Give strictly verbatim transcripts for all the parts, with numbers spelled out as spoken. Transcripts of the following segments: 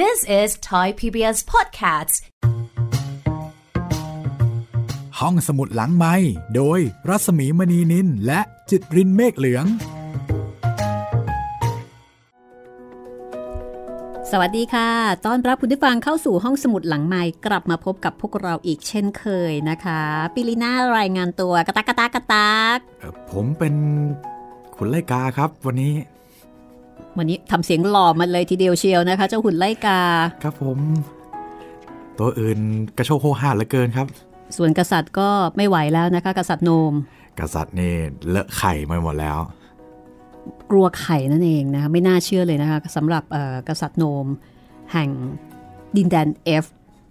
This is Thai พี บี เอส Podcasts ห้องสมุดหลังไมค์โดยรัศมีมณีนินและจิตรินเมฆเหลืองสวัสดีค่ะต้อนรับคุณผู้ฟังเข้าสู่ห้องสมุดหลังไมค์กลับมาพบกับพวกเราอีกเช่นเคยนะคะปิลิน่ารายงานตัวกะตักกะตักกะตักผมเป็นขุนไลกาครับวันนี้วันนี้ทำเสียงหล่อมันเลยทีเดียวเชียวนะคะเจ้าหุ่นไล่กาครับผมตัวอื่นกระโชกโหหาเหลือเกินครับส่วนกษัตริย์ก็ไม่ไหวแล้วนะคะกษัตริย์โนมกษัตริย์นี่เลอะไข่มาหมดแล้วกลัวไข่นั่นเองนะคะไม่น่าเชื่อเลยนะคะสำหรับกษัตริย์โนมแห่งดินแดนเอฟ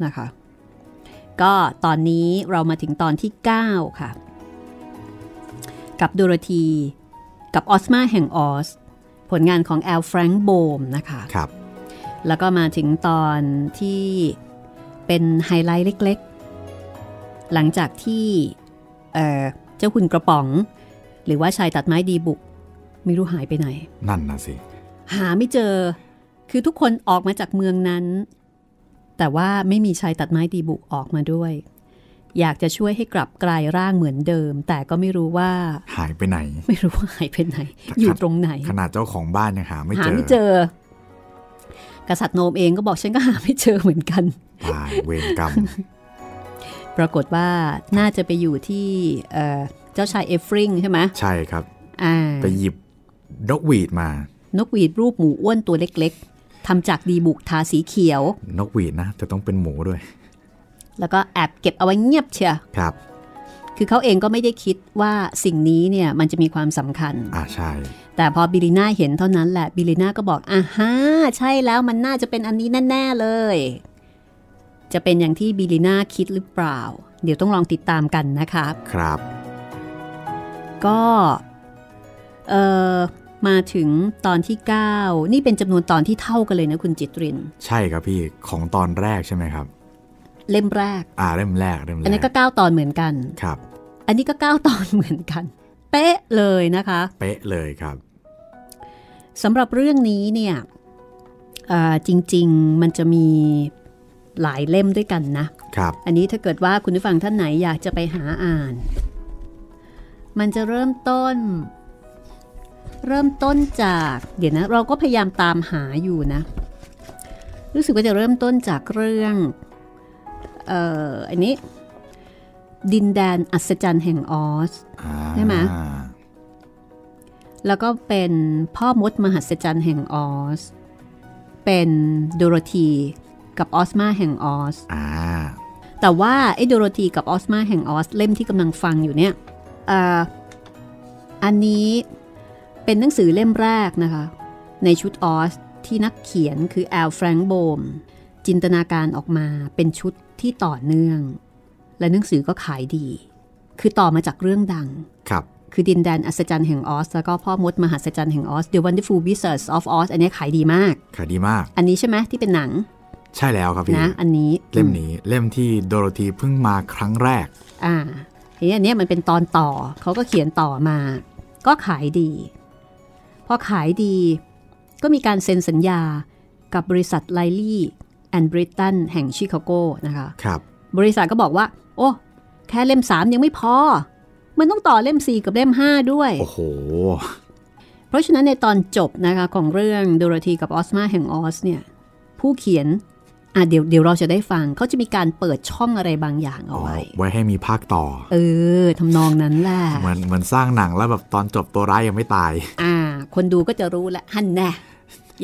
นะคะก็ตอนนี้เรามาถึงตอนที่เก้าค่ะกับโดโรธีกับออสมาแห่งออสผลงานของแอล แฟรงค์โบมนะคะครับแล้วก็มาถึงตอนที่เป็นไฮไลท์เล็กๆหลังจากที่เอ่อเจ้าหุ่นกระป๋องหรือว่าชายตัดไม้ดีบุกไม่รู้หายไปไหนนั่นนะสิหาไม่เจอคือทุกคนออกมาจากเมืองนั้นแต่ว่าไม่มีชายตัดไม้ดีบุกออกมาด้วยอยากจะช่วยให้กลับกลายร่างเหมือนเดิมแต่ก็ไม่รู้ว่าหายไปไหนไม่รู้ว่าหายไปไหนอยู่ตรงไหนขนาดเจ้าของบ้านยังหาไม่เจอหาไม่เจอกษัตริย์โนมเองก็บอกฉันก็หาไม่เจอเหมือนกันตายเวรกรรมปรากฏว่าน่าจะไปอยู่ที่เจ้าชายเอฟริงใช่ไหมใช่ครับไปหยิบนกหวีดมานกหวีดรูปหมูอ้วนตัวเล็กๆทำจากดีบุกทาสีเขียวนกหวีดนะจะต้องเป็นหมูด้วยแล้วก็แอบเก็บเอาไว้เงียบเชียวครับคือเขาเองก็ไม่ได้คิดว่าสิ่งนี้เนี่ยมันจะมีความสำคัญอ่าใช่แต่พอบิลิน่าเห็นเท่านั้นแหละบิลิน่าก็บอกอ่าฮะใช่แล้วมันน่าจะเป็นอันนี้แน่ๆเลยจะเป็นอย่างที่บิลิน่าคิดหรือเปล่าเดี๋ยวต้องลองติดตามกันนะคะครับก็เอ่อมาถึงตอนที่เก้านี่เป็นจำนวนตอนที่เท่ากันเลยนะคุณจิตรินใช่ครับพี่ของตอนแรกใช่ไหมครับเล่มแรกอ่าเล่มแรกเล่มแรกอันนี้ก็เก้าตอนเหมือนกันครับอันนี้ก็เก้าตอนเหมือนกันเป๊ะเลยนะคะเป๊ะเลยครับสำหรับเรื่องนี้เนี่ยเอ่อจริงๆมันจะมีหลายเล่มด้วยกันนะครับอันนี้ถ้าเกิดว่าคุณผู้ฟังท่านไหนอยากจะไปหาอ่านมันจะเริ่มต้นเริ่มต้นจากเดี๋ยวนะเราก็พยายามตามหาอยู่นะรู้สึกว่าจะเริ่มต้นจากเรื่องเอ่ออันนี้ดินแดนอัศจรรย์แห่งออสใช่ไหมแล้วก็เป็นพ่อมดมหัศจรรย์แห่งออสเป็นโดโรธีกับออสมาแห่งออสแต่ว่าไอ้โดโรธีกับออสมาแห่งออสเล่มที่กำลังฟังอยู่เนี่ยอ่าอันนี้เป็นหนังสือเล่มแรกนะคะในชุดออสที่นักเขียนคือแอล แฟรงค์โบมจินตนาการออกมาเป็นชุดที่ต่อเนื่องและหนังสือก็ขายดีคือต่อมาจากเรื่องดังครับคือดินแดนอัศจรรย์แห่งออสแล้วก็พ่อมดมหัศจรรย์แห่งออส The Wonderful Wizard of Oz อันนี้ขายดีมากขายดีมากอันนี้ใช่ไหมที่เป็นหนังใช่แล้วครับพี่นะอันนี้เล่มนี้เล่มที่โดโรธีเพิ่งมาครั้งแรกอ่าทีนี้อันนี้มันเป็นตอนต่อเขาก็เขียนต่อมาก็ขายดีพอขายดีก็มีการเซ็นสัญญากับบริษัทไลลี่แอนด์บริตันแห่งชิคาโกนะคะครับบริษัทก็บอกว่าโอ้แค่เล่มสามยังไม่พอมันต้องต่อเล่มสี่กับเล่มห้าด้วยโอ้โหเพราะฉะนั้นในตอนจบนะคะของเรื่องโดโรธีกับออสมาแห่งออสเนี่ยผู้เขียนอ่ะเดี๋ยวเดี๋ยวเราจะได้ฟังเขาจะมีการเปิดช่องอะไรบางอย่างเอาไว้ไว้ให้มีภาคต่อเออทำนองนั้นแหละเหมือนเหมือนสร้างหนังแล้วแบบตอนจบตัวร้ายยังไม่ตายอ่าคนดูก็จะรู้ละฮันแน่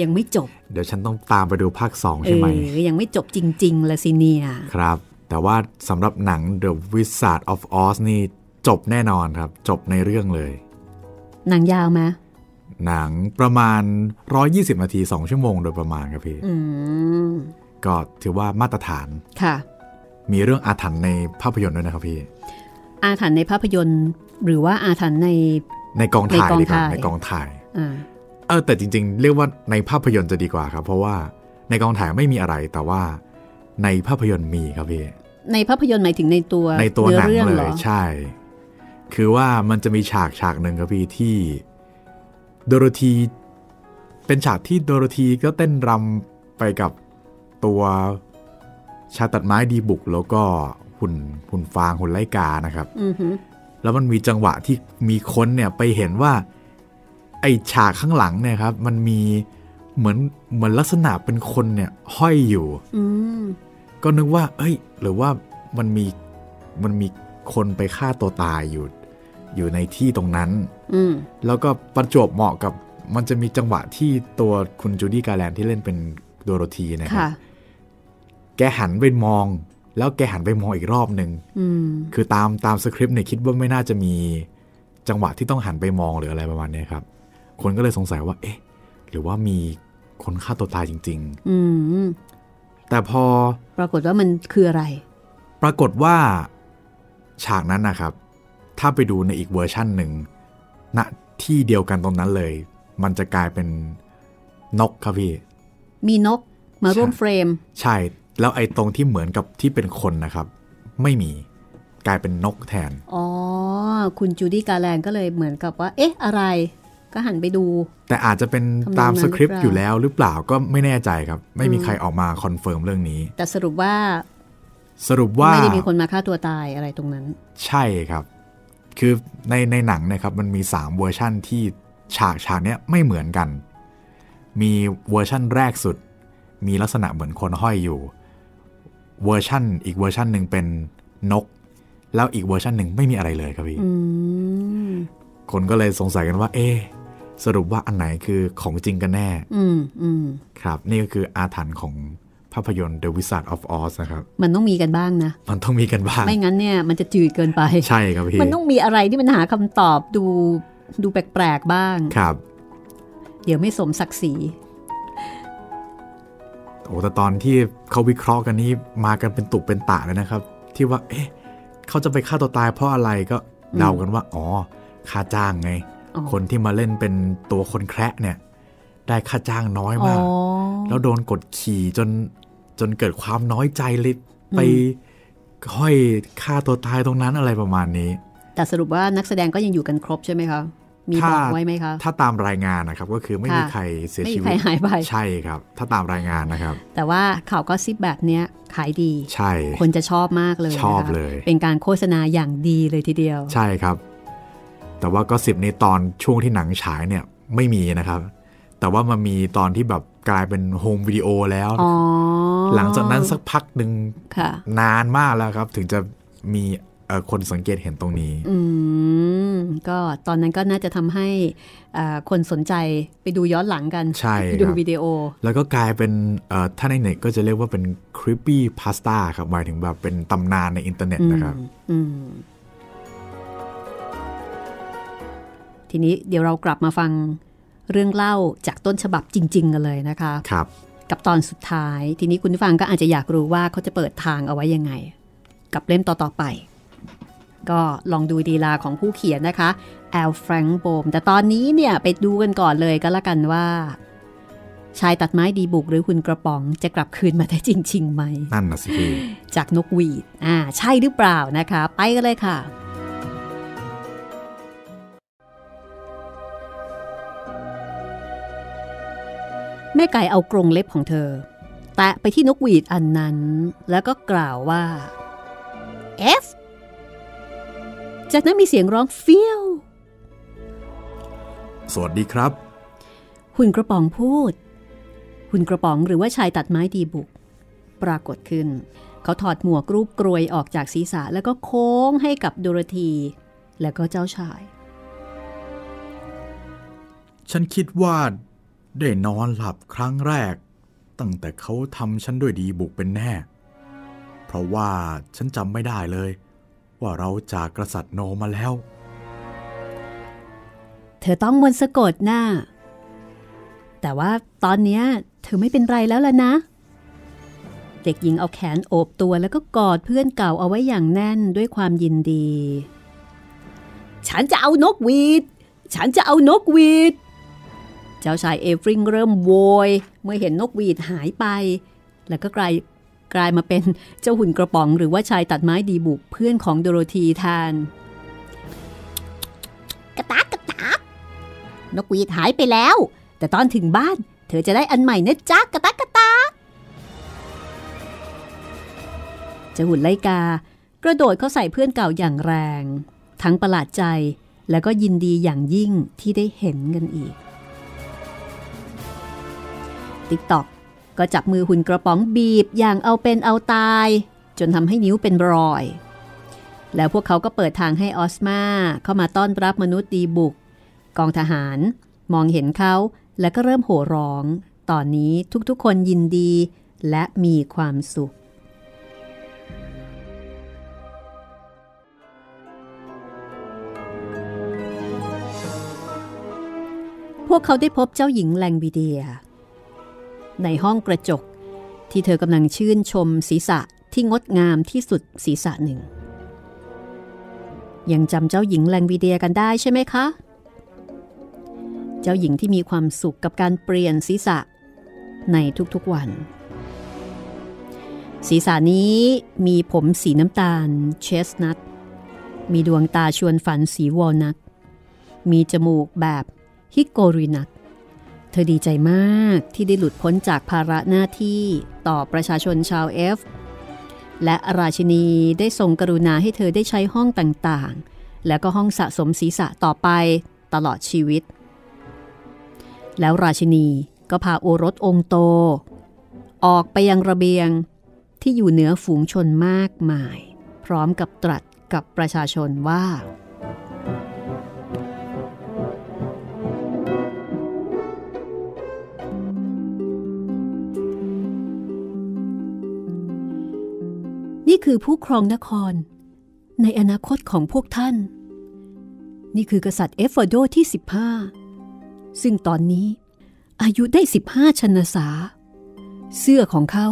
ยังไม่จบเดี๋ยวฉันต้องตามไปดูภาคสองใช่ไหมเออยังไม่จบจริงๆละสิเนี่ยครับแต่ว่าสำหรับหนัง The Wizard of Oz นี่จบแน่นอนครับจบในเรื่องเลยหนังยาวไหมหนังประมาณหนึ่งร้อยยี่สิบนาทีสองชั่วโมงโดยประมาณครับพี่ก็ถือว่ามาตรฐานค่ะมีเรื่องอาถรรพ์ในภาพยนตร์ด้วยนะครับพี่อาถรรพ์ในภาพยนตร์หรือว่าอาถรรพ์ในในกองถ่ายดีกว่าในกองถ่ายอ่าเออแต่จริงๆเรียกว่าในภาพยนตร์จะดีกว่าครับเพราะว่าในกองถ่ายไม่มีอะไรแต่ว่าในภาพยนตร์มีครับพี่ในภาพยนตร์หมายถึงในตัวในตัวหนังเลยใช่คือว่ามันจะมีฉากฉากหนึ่งครับพี่ที่โดโรธีเป็นฉากที่โดโรธีก็เต้นรำไปกับ ตัวชาตัดไม้ดีบุกแล้วก็หุ่นหุ่นฟางหุ่นไล่กานะครับแล้วมันมีจังหวะที่มีคนเนี่ยไปเห็นว่าไอฉากข้างหลังเนี่ยครับมันมีเหมือนเหมือนลักษณะเป็นคนเนี่ยห้อยอยู่ก็นึกว่าเอ้ยหรือว่ามันมีมันมีคนไปฆ่าตัวตายอยู่อยู่ในที่ตรงนั้นแล้วก็ประจวบเหมาะกับมันจะมีจังหวะที่ตัวคุณจูดี้กาแลนที่เล่นเป็นโดโรธีนะครับแกหันไปมองแล้วแกหันไปมองอีกรอบหนึ่งคือตามตามสคริปต์เนี่ยคิดว่าไม่น่าจะมีจังหวะที่ต้องหันไปมองหรืออะไรประมาณนี้ครับคนก็เลยสงสัยว่าเอ๊ะหรือว่ามีคนฆ่าตัวตายจริงๆอืมแต่พอปรากฏว่ามันคืออะไรปรากฏว่าฉากนั้นนะครับถ้าไปดูในอีกเวอร์ชั่นหนึ่งณที่เดียวกันตรงนั้นเลยมันจะกลายเป็นนกครับพี่มีนกมาร่วมเฟรมใช่แล้วไอ้ตรงที่เหมือนกับที่เป็นคนนะครับไม่มีกลายเป็นนกแทนอ๋อคุณจูดี้กาแลนก็เลยเหมือนกับว่าเอ๊ะอะไรก็หันไปดูแต่อาจจะเป็นตามสคริปต์อยู่แล้วหรือเปล่าก็ไม่แน่ใจครับไม่มีใครออกมาคอนเฟิร์มเรื่องนี้แต่สรุปว่าสรุปว่าไม่ได้มีคนมาฆ่าตัวตายอะไรตรงนั้นใช่ครับคือในในหนังนะครับมันมีสามเวอร์ชั่นที่ฉากฉากเนี้ยไม่เหมือนกันมีเวอร์ชั่นแรกสุดมีลักษณะเหมือนคนห้อยอยู่เวอร์ชั่นอีกเวอร์ชั่นหนึ่งเป็นนกแล้วอีกเวอร์ชั่นหนึ่งไม่มีอะไรเลยครับพี่คนก็เลยสงสัยกันว่าเอ๊ะสรุปว่าอันไหนคือของจริงกันแน่ครับนี่ก็คืออาถรรพ์ของภาพยนตร์ The Wizard of Oz นะครับมันต้องมีกันบ้างนะมันต้องมีกันบ้างไม่งั้นเนี่ยมันจะจืดเกินไปใช่ครับพี่มันต้องมีอะไรที่มันหาคำตอบดูดูแปลกๆบ้างครับเดี๋ยวไม่สมศักดิ์ศรีโอ้แต่ตอนที่เขาวิเคราะห์กันนี้มากันเป็นตุกเป็นตะเลยนะครับที่ว่าเอ๊ะเขาจะไปฆ่าตัวตายเพราะอะไรก็เดากันว่าอ๋อค่าจ้างไงคนที่มาเล่นเป็นตัวคนแคระเนี่ยได้ค่าจ้างน้อยมากแล้วโดนกดขี่จนจนเกิดความน้อยใจเลยไปห้อยฆ่าตัวตายตรงนั้นอะไรประมาณนี้แต่สรุปว่านักแสดงก็ยังอยู่กันครบใช่ไหมคะมีบอกไว้ไหมคะถ้าตามรายงานนะครับก็คือไม่มีใครเสียชีวิตไม่มีใครหายไปใช่ครับถ้าตามรายงานนะครับแต่ว่าข่าวก็ซิปแบบเนี้ยขายดีใช่คนจะชอบมากเลยชอบเลยเป็นการโฆษณาอย่างดีเลยทีเดียวใช่ครับแต่ว่าก็สิบในตอนช่วงที่หนังฉายเนี่ยไม่มีนะครับแต่ว่ามันมีตอนที่แบบกลายเป็นโฮมวิดีโอแล้วหลังจากนั้นสักพักหนึ่งนานมากแล้วครับถึงจะมีคนสังเกตเห็นตรงนี้อืมก็ตอนนั้นก็น่าจะทำให้คนสนใจไปดูย้อนหลังกันใช่ดูวิดีโอแล้วก็กลายเป็นถ้าในเน็ตก็จะเรียกว่าเป็นคริปปี้พาสต้าครับหมายถึงแบบเป็นตำนานในอินเทอร์เน็ตนะครับอืมทีนี้เดี๋ยวเรากลับมาฟังเรื่องเล่าจากต้นฉบับจริงๆกันเลยนะคะครับกับตอนสุดท้ายทีนี้คุณผู้ฟังก็อาจจะอยากรู้ว่าเขาจะเปิดทางเอาไว้ยังไงกับเล่มต่อๆไปก็ลองดูดีลาของผู้เขียนนะคะแอลแฟรงค์โบมแต่ตอนนี้เนี่ยไปดูกันก่อนเลยก็แล้วกันว่าชายตัดไม้ดีบุกหรือหุ่นกระป๋องจะกลับคืนมาได้จริงๆไหมนั่นนะสิพี่จากนกหวีดอ่าใช่หรือเปล่านะคะไปกันเลยค่ะแม่ไก่เอากรงเล็บของเธอแตะไปที่นกหวีดอันนั้นแล้วก็กล่าวว่าเอฟจากนั้นมีเสียงร้องเฟี้ยวสวัสดีครับหุ่นกระป๋องพูดหุ่นกระป๋องหรือว่าชายตัดไม้ดีบุกปรากฏขึ้นเขาถอดหมวกรูปกรวยออกจากศีรษะแล้วก็โค้งให้กับโดโรธีและก็เจ้าชายฉันคิดว่าได้นอนหลับครั้งแรกตั้งแต่เขาทำฉันด้วยดีบุกเป็นแน่เพราะว่าฉันจำไม่ได้เลยว่าเราจากกษัตริย์โนมาแล้วเธอต้องมนต์สะกดนะแต่ว่าตอนนี้เธอไม่เป็นไรแล้วล่ะนะเด็กหญิงเอาแขนโอบตัวแล้วก็กอดเพื่อนเก่าเอาไว้อย่างแน่นด้วยความยินดีฉันจะเอานกหวีดฉันจะเอานกหวีดเจ้าชายเอฟริงเริ่มโวยเมื่อเห็นนกหวีดหายไปแล้วก็กลายกลายมาเป็นเจ้าหุ่นกระป๋องหรือว่าชายตัดไม้ดีบุกเพื่อนของโดโรธีแทนกระตากกระตากนกหวีดหายไปแล้วแต่ตอนถึงบ้านเธอจะได้อันใหม่นะจ๊ะกระตากกระตาก จ้าหุ่นไล่กากระโดดเข้าใส่เพื่อนเก่าอย่างแรงทั้งประหลาดใจและก็ยินดีอย่างยิ่งที่ได้เห็นกันอีกติ๊กตอกก็จับมือหุ่นกระป๋องบีบอย่างเอาเป็นเอาตายจนทำให้นิ้วเป็นรอยแล้วพวกเขาก็เปิดทางให้ออสมาเข้ามาต้อนรับมนุษย์ดีบุกกองทหารมองเห็นเขาและก็เริ่มโห่ร้องตอนนี้ทุกๆคนยินดีและมีความสุขพวกเขาได้พบเจ้าหญิงแลงวีเดียในห้องกระจกที่เธอกำลังชื่นชมศีรษะที่งดงามที่สุดศีรษะหนึ่งยังจำเจ้าหญิงแลงวีเดียกันได้ใช่ไหมคะเจ้าหญิงที่มีความสุขกับการเปลี่ยนศีรษะในทุกๆวันศีรษะนี้มีผมสีน้ำตาลเชสนัทมีดวงตาชวนฝันสีวอลนัทมีจมูกแบบฮิโกรินัทเธอดีใจมากที่ได้หลุดพ้นจากภาระหน้าที่ต่อประชาชนชาวเอฟและราชินีได้ทรงกรุณาให้เธอได้ใช้ห้องต่างๆและก็ห้องสะสมศีรษะต่อไปตลอดชีวิตแล้วราชินีก็พาโอรสองค์โตออกไปยังระเบียงที่อยู่เหนือฝูงชนมากมายพร้อมกับตรัสกับประชาชนว่านี่คือผู้ครองนครในอนาคตของพวกท่านนี่คือกษัตริย์เอฟเฟอร์โดที่สิบห้าซึ่งตอนนี้อายุได้สิบห้าชนษาเสื้อของเขา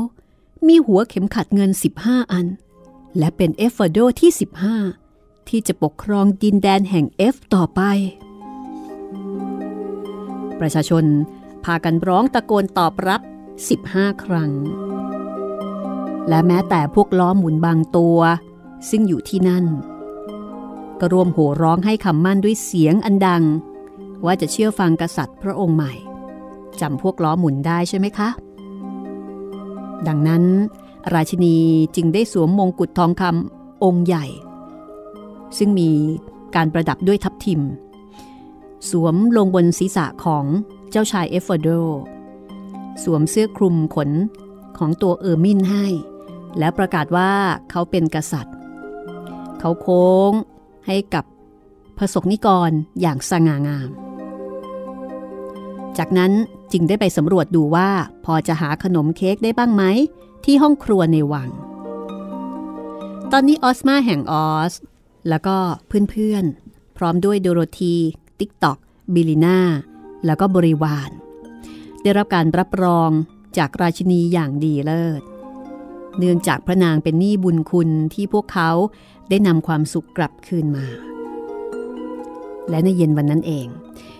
มีหัวเข็มขัดเงินสิบห้าอันและเป็นเอฟเฟอร์โดที่สิบห้าที่จะปกครองดินแดนแห่งเอฟต่อไปประชาชนพากันร้องตะโกนตอบรับสิบห้าครั้งและแม้แต่พวกล้อหมุนบางตัวซึ่งอยู่ที่นั่นก็รวมโห่ร้องให้คำมั่นด้วยเสียงอันดังว่าจะเชื่อฟังกษัตริย์พระองค์ใหม่จำพวกล้อหมุนได้ใช่ไหมคะดังนั้นราชินีจึงได้สวมมงกุฎทองคำองค์ใหญ่ซึ่งมีการประดับด้วยทับทิมสวมลงบนศีรษะของเจ้าชายเอฟเฟอร์โดสวมเสื้อคลุมขนของตัวเออร์มินให้และประกาศว่าเขาเป็นกษัตริย์เขาโค้งให้กับพระสงฆ์นิกรอย่างสง่างามจากนั้นจึงได้ไปสำรวจดูว่าพอจะหาขนมเค้กได้บ้างไหมที่ห้องครัวในวังตอนนี้ออสมาแห่งออสแล้วก็เพื่อนๆพร้อมด้วยโดโรธีติ๊กต็อกบิลิน่าแล้วก็บริวารได้รับการรับรองจากราชินีอย่างดีเลิศเนื่องจากพระนางเป็นหนี้บุญคุณที่พวกเขาได้นำความสุขกลับคืนมาและในเย็นวันนั้นเอง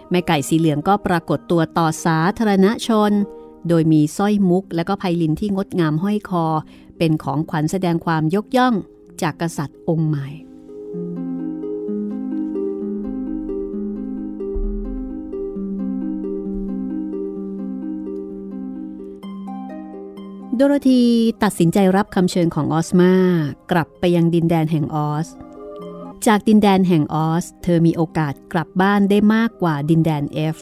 แม่ไก่สีเหลืองก็ปรากฏตัวต่อสาธารณชนโดยมีสร้อยมุกและก็ไพลินที่งดงามห้อยคอเป็นของขวัญแสดงความยกย่องจากกษัตริย์องค์ใหม่โดโรธีตัดสินใจรับคำเชิญของออสมากลับไปยังดินแดนแห่งออสจากดินแดนแห่งออสเธอมีโอกาสกลับบ้านได้มากกว่าดินแดนเอฟ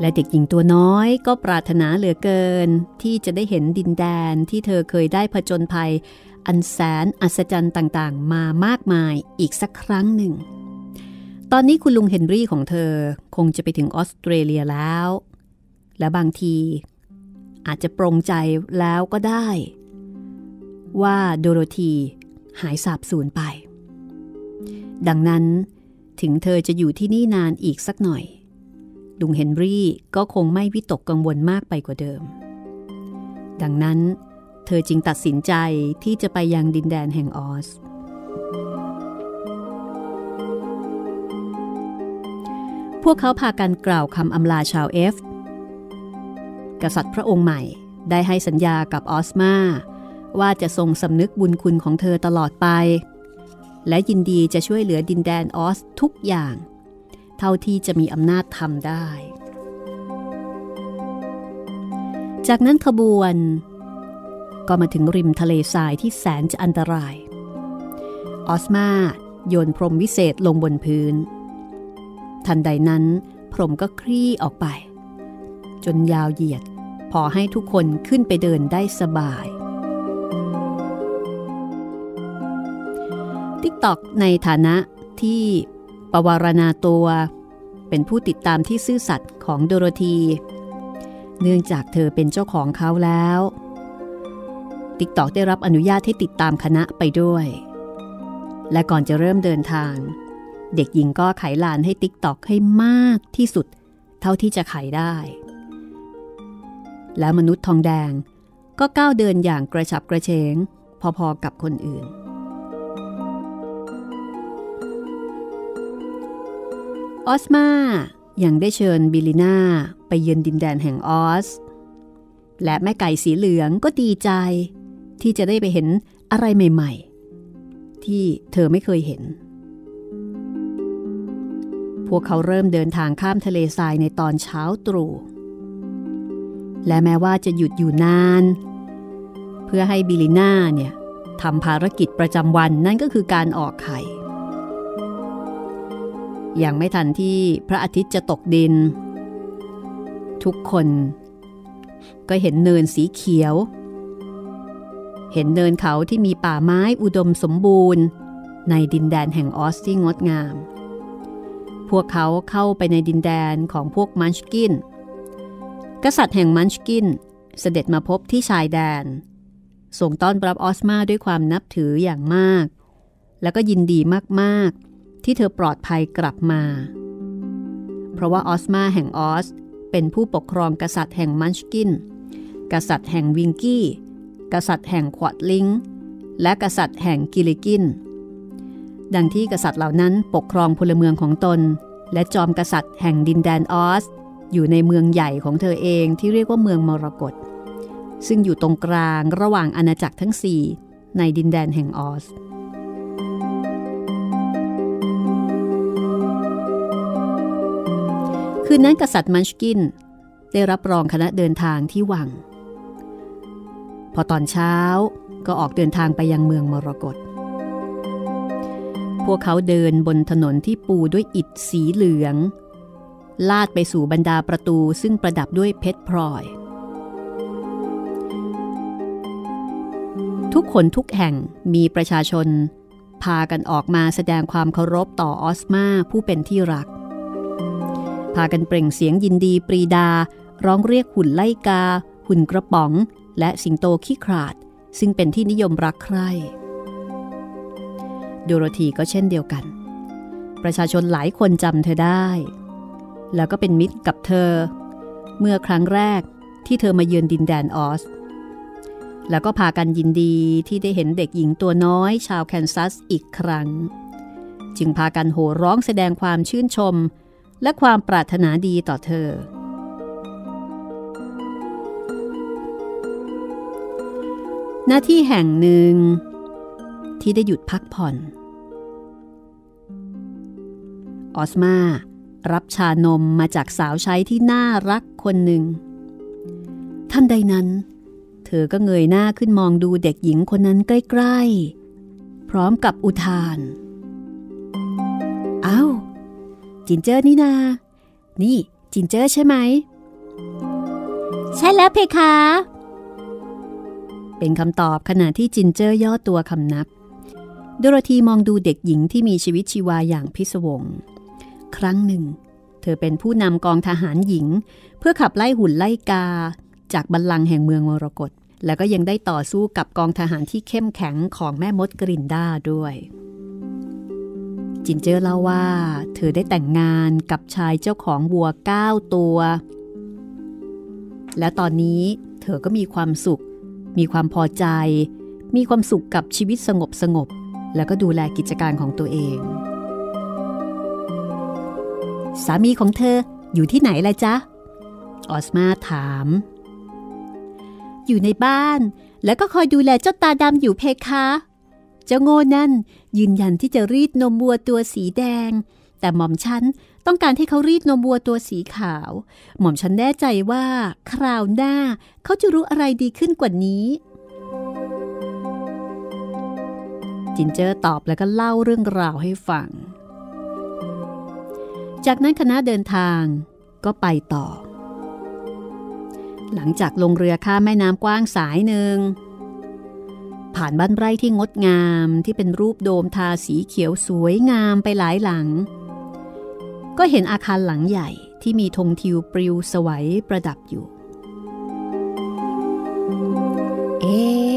และเด็กหญิงตัวน้อยก็ปรารถนาเหลือเกินที่จะได้เห็นดินแดนที่เธอเคยได้ผจญภัยอันแสนอัศจรรย์ต่างๆมามากมายอีกสักครั้งหนึ่งตอนนี้คุณลุงเฮนรี่ของเธอคงจะไปถึงออสเตรเลียแล้วและบางทีอาจจะปรงใจแล้วก็ได้ว่าโดโรธีหายสาบสูญไปดังนั้นถึงเธอจะอยู่ที่นี่นานอีกสักหน่อยลุงเฮนรี่ก็คงไม่วิตกกังวลมากไปกว่าเดิมดังนั้นเธอจึงตัดสินใจที่จะไปยังดินแดนแห่งออสพวกเขาพากันกล่าวคำอำลาชาวเอฟกษัตริย์พระองค์ใหม่ได้ให้สัญญากับออสมาว่าจะทรงสำนึกบุญคุณของเธอตลอดไปและยินดีจะช่วยเหลือดินแดนออสทุกอย่างเท่าที่จะมีอำนาจทำได้จากนั้นขบวน ก็มาถึงริมทะเลทรายที่แสนจะอันตรายออสมาโยนพรมวิเศษลงบนพื้นทันใดนั้นพรมก็คลี่ออกไปจนยาวเหยียดพอให้ทุกคนขึ้นไปเดินได้สบายติ๊กต็อกในฐานะที่ปวารณาตัวเป็นผู้ติดตามที่ซื่อสัตย์ของโดโรธีเนื่องจากเธอเป็นเจ้าของเขาแล้วติ๊กต็อกได้รับอนุญาตให้ติดตามคณะไปด้วยและก่อนจะเริ่มเดินทางเด็กหญิงก็ไขลานให้ติ๊กต็อกให้มากที่สุดเท่าที่จะไขได้แล้วมนุษย์ทองแดงก็ก้าวเดินอย่างกระฉับกระเฉงพอๆกับคนอื่นออสมายังได้เชิญบิลิน่าไปเยือนดินแดนแห่งออสและแม่ไก่สีเหลืองก็ดีใจที่จะได้ไปเห็นอะไรใหม่ๆที่เธอไม่เคยเห็นพวกเขาเริ่มเดินทางข้ามทะเลทรายในตอนเช้าตรู่และแม้ว่าจะหยุดอยู่นานเพื่อให้บิลิน่าเนี่ยทำภารกิจประจำวันนั่นก็คือการออกไข่ยังไม่ทันที่พระอาทิตย์จะตกดินทุกคนก็เห็นเนินสีเขียวเห็นเนินเขาที่มีป่าไม้อุดมสมบูรณ์ในดินแดนแห่งออสที่งดงามพวกเขาเข้าไปในดินแดนของพวกมันชกินกษัตริย์แห่งมันชกินเสด็จมาพบที่ชายแดนทรงต้อนรับออสมาด้วยความนับถืออย่างมากแล้วก็ยินดีมากๆที่เธอปลอดภัยกลับมาเพราะว่าออสมาแห่งออสเป็นผู้ปกครองกษัตริย์แห่งมันชกินกษัตริย์แห่งวิงกี้กษัตริย์แห่งควอดลิงและกษัตริย์แห่งกิลิกินดังที่กษัตริย์เหล่านั้นปกครองพลเมืองของตนและจอมกษัตริย์แห่งดินแดนออสอยู่ในเมืองใหญ่ของเธอเองที่เรียกว่าเมืองมรกตซึ่งอยู่ตรงกลางระหว่างอาณาจักรทั้งสี่ในดินแดนแห่งออสคืนนั้นกษัตริย์มันชกินได้รับรองคณะเดินทางที่วังพอตอนเช้าก็ออกเดินทางไปยังเมืองมรกตพวกเขาเดินบนถนนที่ปูด้วยอิฐสีเหลืองลาดไปสู่บรรดาประตูซึ่งประดับด้วยเพชรพลอยทุกคนทุกแห่งมีประชาชนพากันออกมาแสดงความเคารพต่อออสมาผู้เป็นที่รักพากันเปล่งเสียงยินดีปรีดาร้องเรียกหุ่นไล่กาหุ่นกระป๋องและสิงโตขี้ขลาดซึ่งเป็นที่นิยมรักใคร่โดโรธีก็เช่นเดียวกันประชาชนหลายคนจำเธอได้แล้วก็เป็นมิตรกับเธอเมื่อครั้งแรกที่เธอมาเยือนดินแดนออสแล้วก็พากันยินดีที่ได้เห็นเด็กหญิงตัวน้อยชาวแคนซัสอีกครั้งจึงพากันโห่ร้องแสดงความชื่นชมและความปรารถนาดีต่อเธอหน้าที่แห่งหนึ่งที่ได้หยุดพักผ่อนออสมารับชานมมาจากสาวใช้ที่น่ารักคนหนึ่งทันใดนั้นเธอก็เงยหน้าขึ้นมองดูเด็กหญิงคนนั้นใกล้ๆพร้อมกับอุทานอ้าวจินเจอร์นี่นานี่จินเจอร์ใช่ไหมใช่แล้วเพคะเป็นคำตอบขณะที่จินเจอร์ย่อตัวคำนับโดโรธีมองดูเด็กหญิงที่มีชีวิตชีวาอย่างพิศวงครั้งหนึ่งเธอเป็นผู้นำกองทหารหญิงเพื่อขับไล่หุ่นไล่กาจากบัลลังก์แห่งเมืองมรกตแล้วก็ยังได้ต่อสู้กับกองทหารที่เข้มแข็งของแม่มดกรินด้าด้วยจินเจอร์เล่าว่าเธอได้แต่งงานกับชายเจ้าของวัวเก้าตัวและตอนนี้เธอก็มีความสุขมีความพอใจมีความสุขกับชีวิตสงบสงบแล้วก็ดูแลกิจการของตัวเองสามีของเธออยู่ที่ไหนล่ะจ๊ะออสมาถามอยู่ในบ้านแล้วก็คอยดูแลเจ้าตาดำอยู่เพคะเจ้าโง่นั่นยืนยันที่จะรีดนมวัวตัวสีแดงแต่หม่อมฉันต้องการให้เขารีดนมวัวตัวสีขาวหม่อมฉันแน่ใจว่าคราวหน้าเขาจะรู้อะไรดีขึ้นกว่านี้ จินเจอร์ตอบแล้วก็เล่าเรื่องราวให้ฟังจากนั้นคณะเดินทางก็ไปต่อหลังจากลงเรือข้ามแม่น้ำกว้างสายหนึ่งผ่านบ้านไร่ที่งดงามที่เป็นรูปโดมทาสีเขียวสวยงามไปหลายหลังก็เห็นอาคารหลังใหญ่ที่มีธงทิวปลิวสวยประดับอยู่เอ๊ะ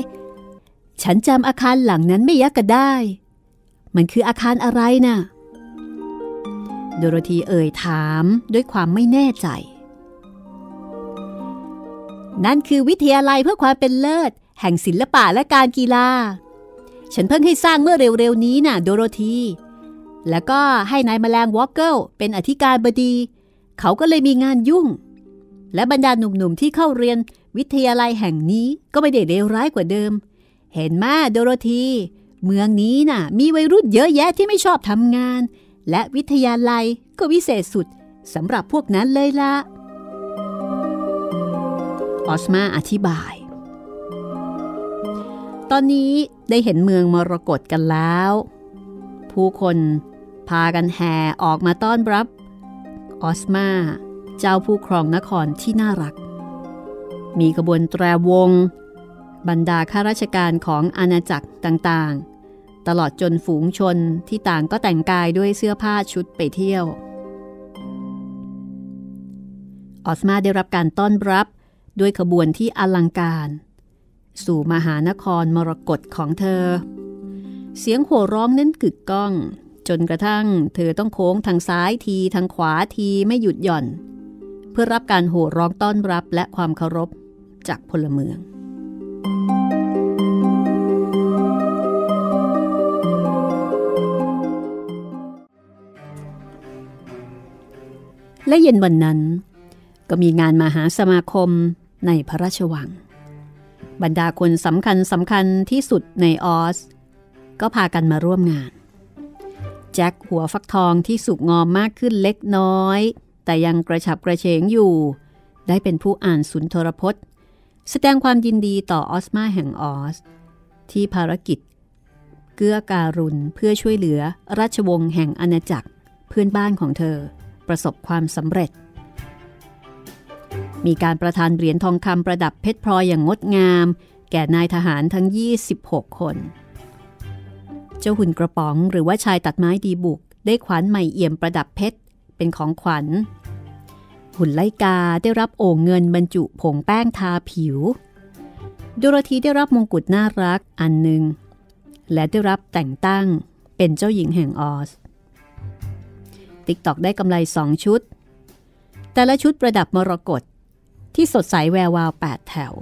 ฉันจำอาคารหลังนั้นไม่ยักก็ได้มันคืออาคารอะไรน่ะโดโรธีเอ่ยถามด้วยความไม่แน่ใจนั่นคือวิทยาลัยเพื่อความเป็นเลิศแห่งศิลปะและการกีฬาฉันเพิ่งให้สร้างเมื่อเร็วๆนี้น่ะโดโรธีแล้วก็ให้นายแมลงวอลเกิลเป็นอธิการบดีเขาก็เลยมีงานยุ่งและบรรดาหนุ่มๆที่เข้าเรียนวิทยาลัยแห่งนี้ก็ไม่ได้เลวร้ายกว่าเดิมเห็นมาโดโรธีเมืองนี้น่ะมีวัยรุ่นเยอะแยะที่ไม่ชอบทำงานและวิทยาลัยก็วิเศษสุดสำหรับพวกนั้นเลยละออสมาอธิบายตอนนี้ได้เห็นเมืองมรกตกันแล้วผู้คนพากันแห่ออกมาต้อนรับออสมาเจ้าผู้ครองนครที่น่ารักมีขบวนแตรวงบรรดาข้าราชการของอาณาจักรต่างๆตลอดจนฝูงชนที่ต่างก็แต่งกายด้วยเสื้อผ้าชุดไปเที่ยวออสมาได้รับการต้อนรับด้วยขบวนที่อลังการสู่มหานครมรกตของเธอเสียงโห่ร้องนั้นกึกก้องจนกระทั่งเธอต้องโค้งทางซ้ายทีทางขวาทีไม่หยุดหย่อนเพื่อรับการโห่ร้องต้อนรับและความเคารพจากพลเมืองและเย็นวันนั้นก็มีงานมหาสมาคมในพระราชวังบรรดาคนสำคัญสำคัญที่สุดในออสก็พากันมาร่วมงานแจ็คหัวฟักทองที่สุกงอมมากขึ้นเล็กน้อยแต่ยังกระฉับกระเฉงอยู่ได้เป็นผู้อ่านสุนทรพจน์แสดงความยินดีต่อออสมาแห่งออสที่ภารกิจเกื้อการุณเพื่อช่วยเหลือราชวงศ์แห่งอาณาจักรเพื่อนบ้านของเธอประสบความสำเร็จมีการประทานเหรียญทองคำประดับเพชรพลอยอย่างงดงามแก่นายทหารทั้งยี่สิบหกคนเจ้าหุ่นกระป๋องหรือว่าชายตัดไม้ดีบุกได้ขวานใหม่เอี่ยมประดับเพชรเป็นของขวัญหุ่นไลกาได้รับโอ่งเงินบรรจุผงแป้งทาผิวโดโรธีได้รับมงกุฎน่ารักอันหนึ่งและได้รับแต่งตั้งเป็นเจ้าหญิงแห่งออสติ๊กตอกได้กำไรสองชุดแต่ละชุดประดับมรกตที่สดใสแวววาวแปดแถว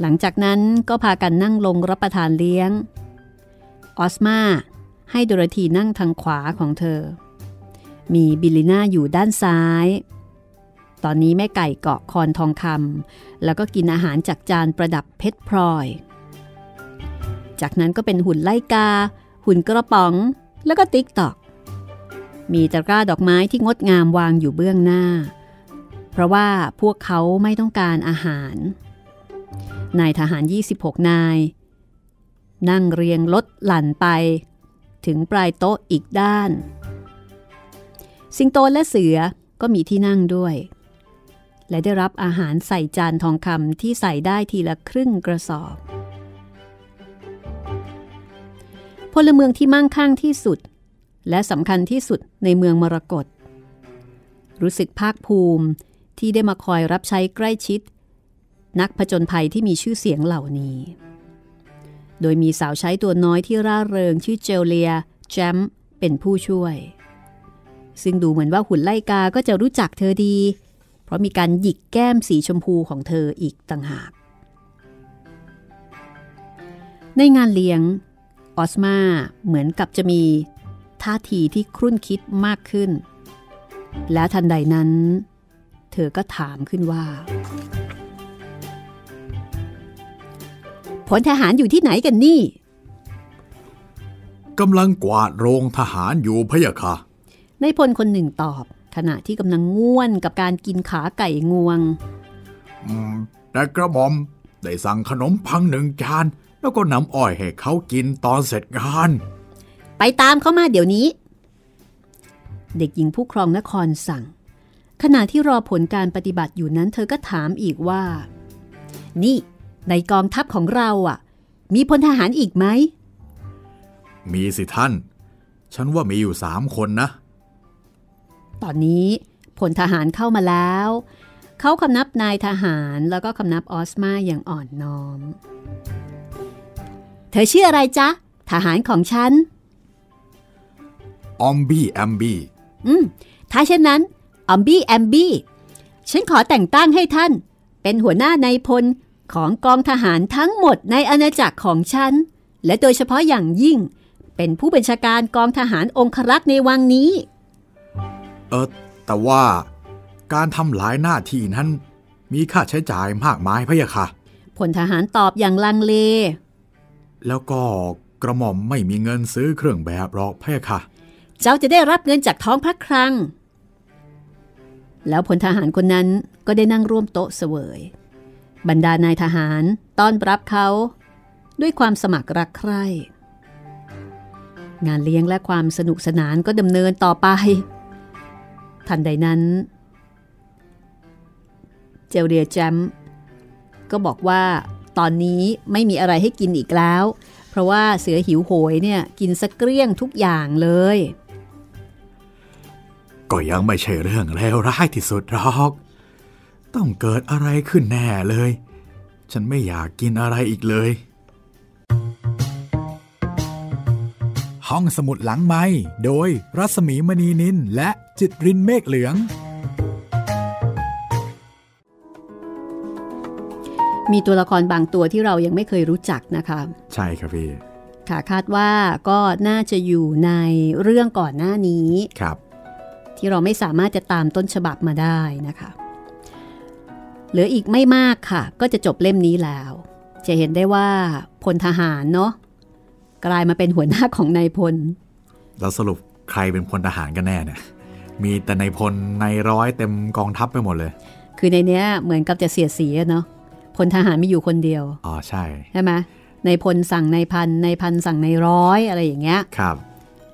หลังจากนั้นก็พากันนั่งลงรับประทานเลี้ยงออสมาให้โดโรธีนั่งทางขวาของเธอมีบิลลิน่าอยู่ด้านซ้ายตอนนี้แม่ไก่เกาะคอนทองคำแล้วก็กินอาหารจากจานประดับเพชรพลอยจากนั้นก็เป็นหุ่นไลกาหุ่นกระป๋องแล้วก็ติ๊กตอกมีตะกร้าดอกไม้ที่งดงามวางอยู่เบื้องหน้าเพราะว่าพวกเขาไม่ต้องการอาหารนายทหารยี่สิบหกนายนั่งเรียงลดหลั่นไปถึงปลายโต๊ะอีกด้านสิงโตและเสือก็มีที่นั่งด้วยและได้รับอาหารใส่จานทองคำที่ใส่ได้ทีละครึ่งกระสอบพลเมืองที่มั่งคั่งที่สุดและสำคัญที่สุดในเมืองมรกตรู้สึกภาคภูมิที่ได้มาคอยรับใช้ใกล้ชิดนักผจญภัยที่มีชื่อเสียงเหล่านี้โดยมีสาวใช้ตัวน้อยที่ร่าเริงชื่อเจลเลียแจมเป็นผู้ช่วยซึ่งดูเหมือนว่าหุ่นไลกาก็จะรู้จักเธอดีเพราะมีการหยิกแก้มสีชมพูของเธออีกต่างหากในงานเลี้ยงออสมาเหมือนกับจะมีท่าทีที่ครุ่นคิดมากขึ้นและทันใดนั้นเธอก็ถามขึ้นว่าพลทหารอยู่ที่ไหนกันนี่กำลังกวาดโรงทหารอยู่พะยะค่ะนายพลคนหนึ่งตอบขณะที่กำลังง่วนกับการกินขาไก่งวงแต่กระหม่อมได้สั่งขนมพังหนึ่งจาน แล้วก็น้ำอ้อยให้เขากินตอนเสร็จงานไปตามเขามาเดี๋ยวนี้เด็กหญิงผู้ครองนครสั่งขณะที่รอผลการปฏิบัติอยู่นั้นเธอก็ถามอีกว่านี่ในกองทัพของเราอ่ะมีพลทหารอีกไหมมีสิท่านฉันว่ามีอยู่สามคนนะตอนนี้พลทหารเข้ามาแล้วเขาคำนับนายทหารแล้วก็คำนับออสมาอย่างอ่อนน้อมเธอชื่ออะไรจ๊ะทหารของฉันออมบี้แอมบี้อืมถ้าเช่นนั้นออมบี้แอมบี้ฉันขอแต่งตั้งให้ท่านเป็นหัวหน้านายพลของกองทหารทั้งหมดในอาณาจักรของฉันและโดยเฉพาะอย่างยิ่งเป็นผู้บัญชาการกองทหารองครักษ์ในวังนี้เออแต่ว่าการทำหลายหน้าที่นั้นมีค่าใช้จ่ายมากมายพะยะค่ะพลทหารตอบอย่างลังเลแล้วก็กระหม่อมไม่มีเงินซื้อเครื่องแบบหรอกพะยะค่ะเจ้าจะได้รับเงินจากท้องพระคลังแล้วพลทหารคนนั้นก็ได้นั่งร่วมโต๊ะเสวยบรรดานายทหารต้อนรับเขาด้วยความสมัครรักใคร่งานเลี้ยงและความสนุกสนานก็ดำเนินต่อไปทันใดนั้นเจลเรียแจมก็บอกว่าตอนนี้ไม่มีอะไรให้กินอีกแล้วเพราะว่าเสือหิวโหยเนี่ยกินสะเกลี้ยงทุกอย่างเลยก็ยังไม่ใช่เรื่องเลวร้ายที่สุดหรอกต้องเกิดอะไรขึ้นแน่เลยฉันไม่อยากกินอะไรอีกเลยห้องสมุดหลังไมค์โดยรัศมีมณีนินและจิตรินเมฆเหลืองมีตัวละครบางตัวที่เรายังไม่เคยรู้จักนะคะใช่ครับพี่ค่ะคาดว่าก็น่าจะอยู่ในเรื่องก่อนหน้านี้ครับที่เราไม่สามารถจะตามต้นฉบับมาได้นะคะเหลืออีกไม่มากค่ะก็จะจบเล่มนี้แล้วจะเห็นได้ว่าพลทหารเนาะกลายมาเป็นหัวหน้าของนายพลแล้วสรุปใครเป็นพลทหารกันแน่เนี่ยมีแต่นายพลนายร้อยเต็มกองทัพไปหมดเลยคือในเนี้ยเหมือนกับจะเสียดสีเนาะพลทหารไม่อยู่คนเดียวอ๋อใช่ใช่ไหมนายพลสั่งนายพันนายพันสั่งนายร้อยอะไรอย่างเงี้ยครับ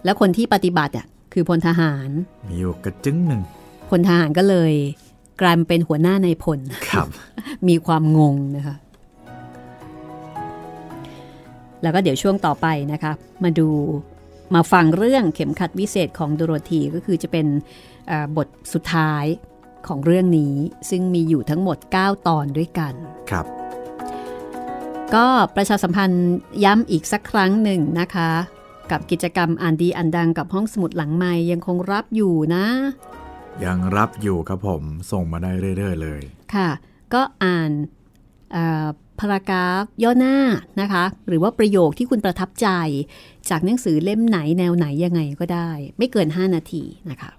แล้วคนที่ปฏิบัติอ่ะคือพลทหารมีอยู่กระจึงหนึ่งพลทหารก็เลยกลายมาเป็นหัวหน้านายพลครับ มีความงงนะคะแล้วก็เดี๋ยวช่วงต่อไปนะคะมาดูมาฟังเรื่องเข็มขัดวิเศษของโดโรธีก็คือจะเป็นบทสุดท้ายของเรื่องนี้ซึ่งมีอยู่ทั้งหมดเก้าตอนด้วยกันครับก็ประชาสัมพันธ์ย้ำอีกสักครั้งหนึ่งนะคะกับกิจกรรมอ่านดีอ่านดังกับห้องสมุดหลังไมค์ยังคงรับอยู่นะยังรับอยู่ครับผมส่งมาได้เรื่อยๆเลยค่ะก็อ่านพารากราฟย่อหน้านะคะหรือว่าประโยคที่คุณประทับใจจากหนังสือเล่มไหนแนวไหนยังไงก็ได้ไม่เกินห้านาทีนะคะ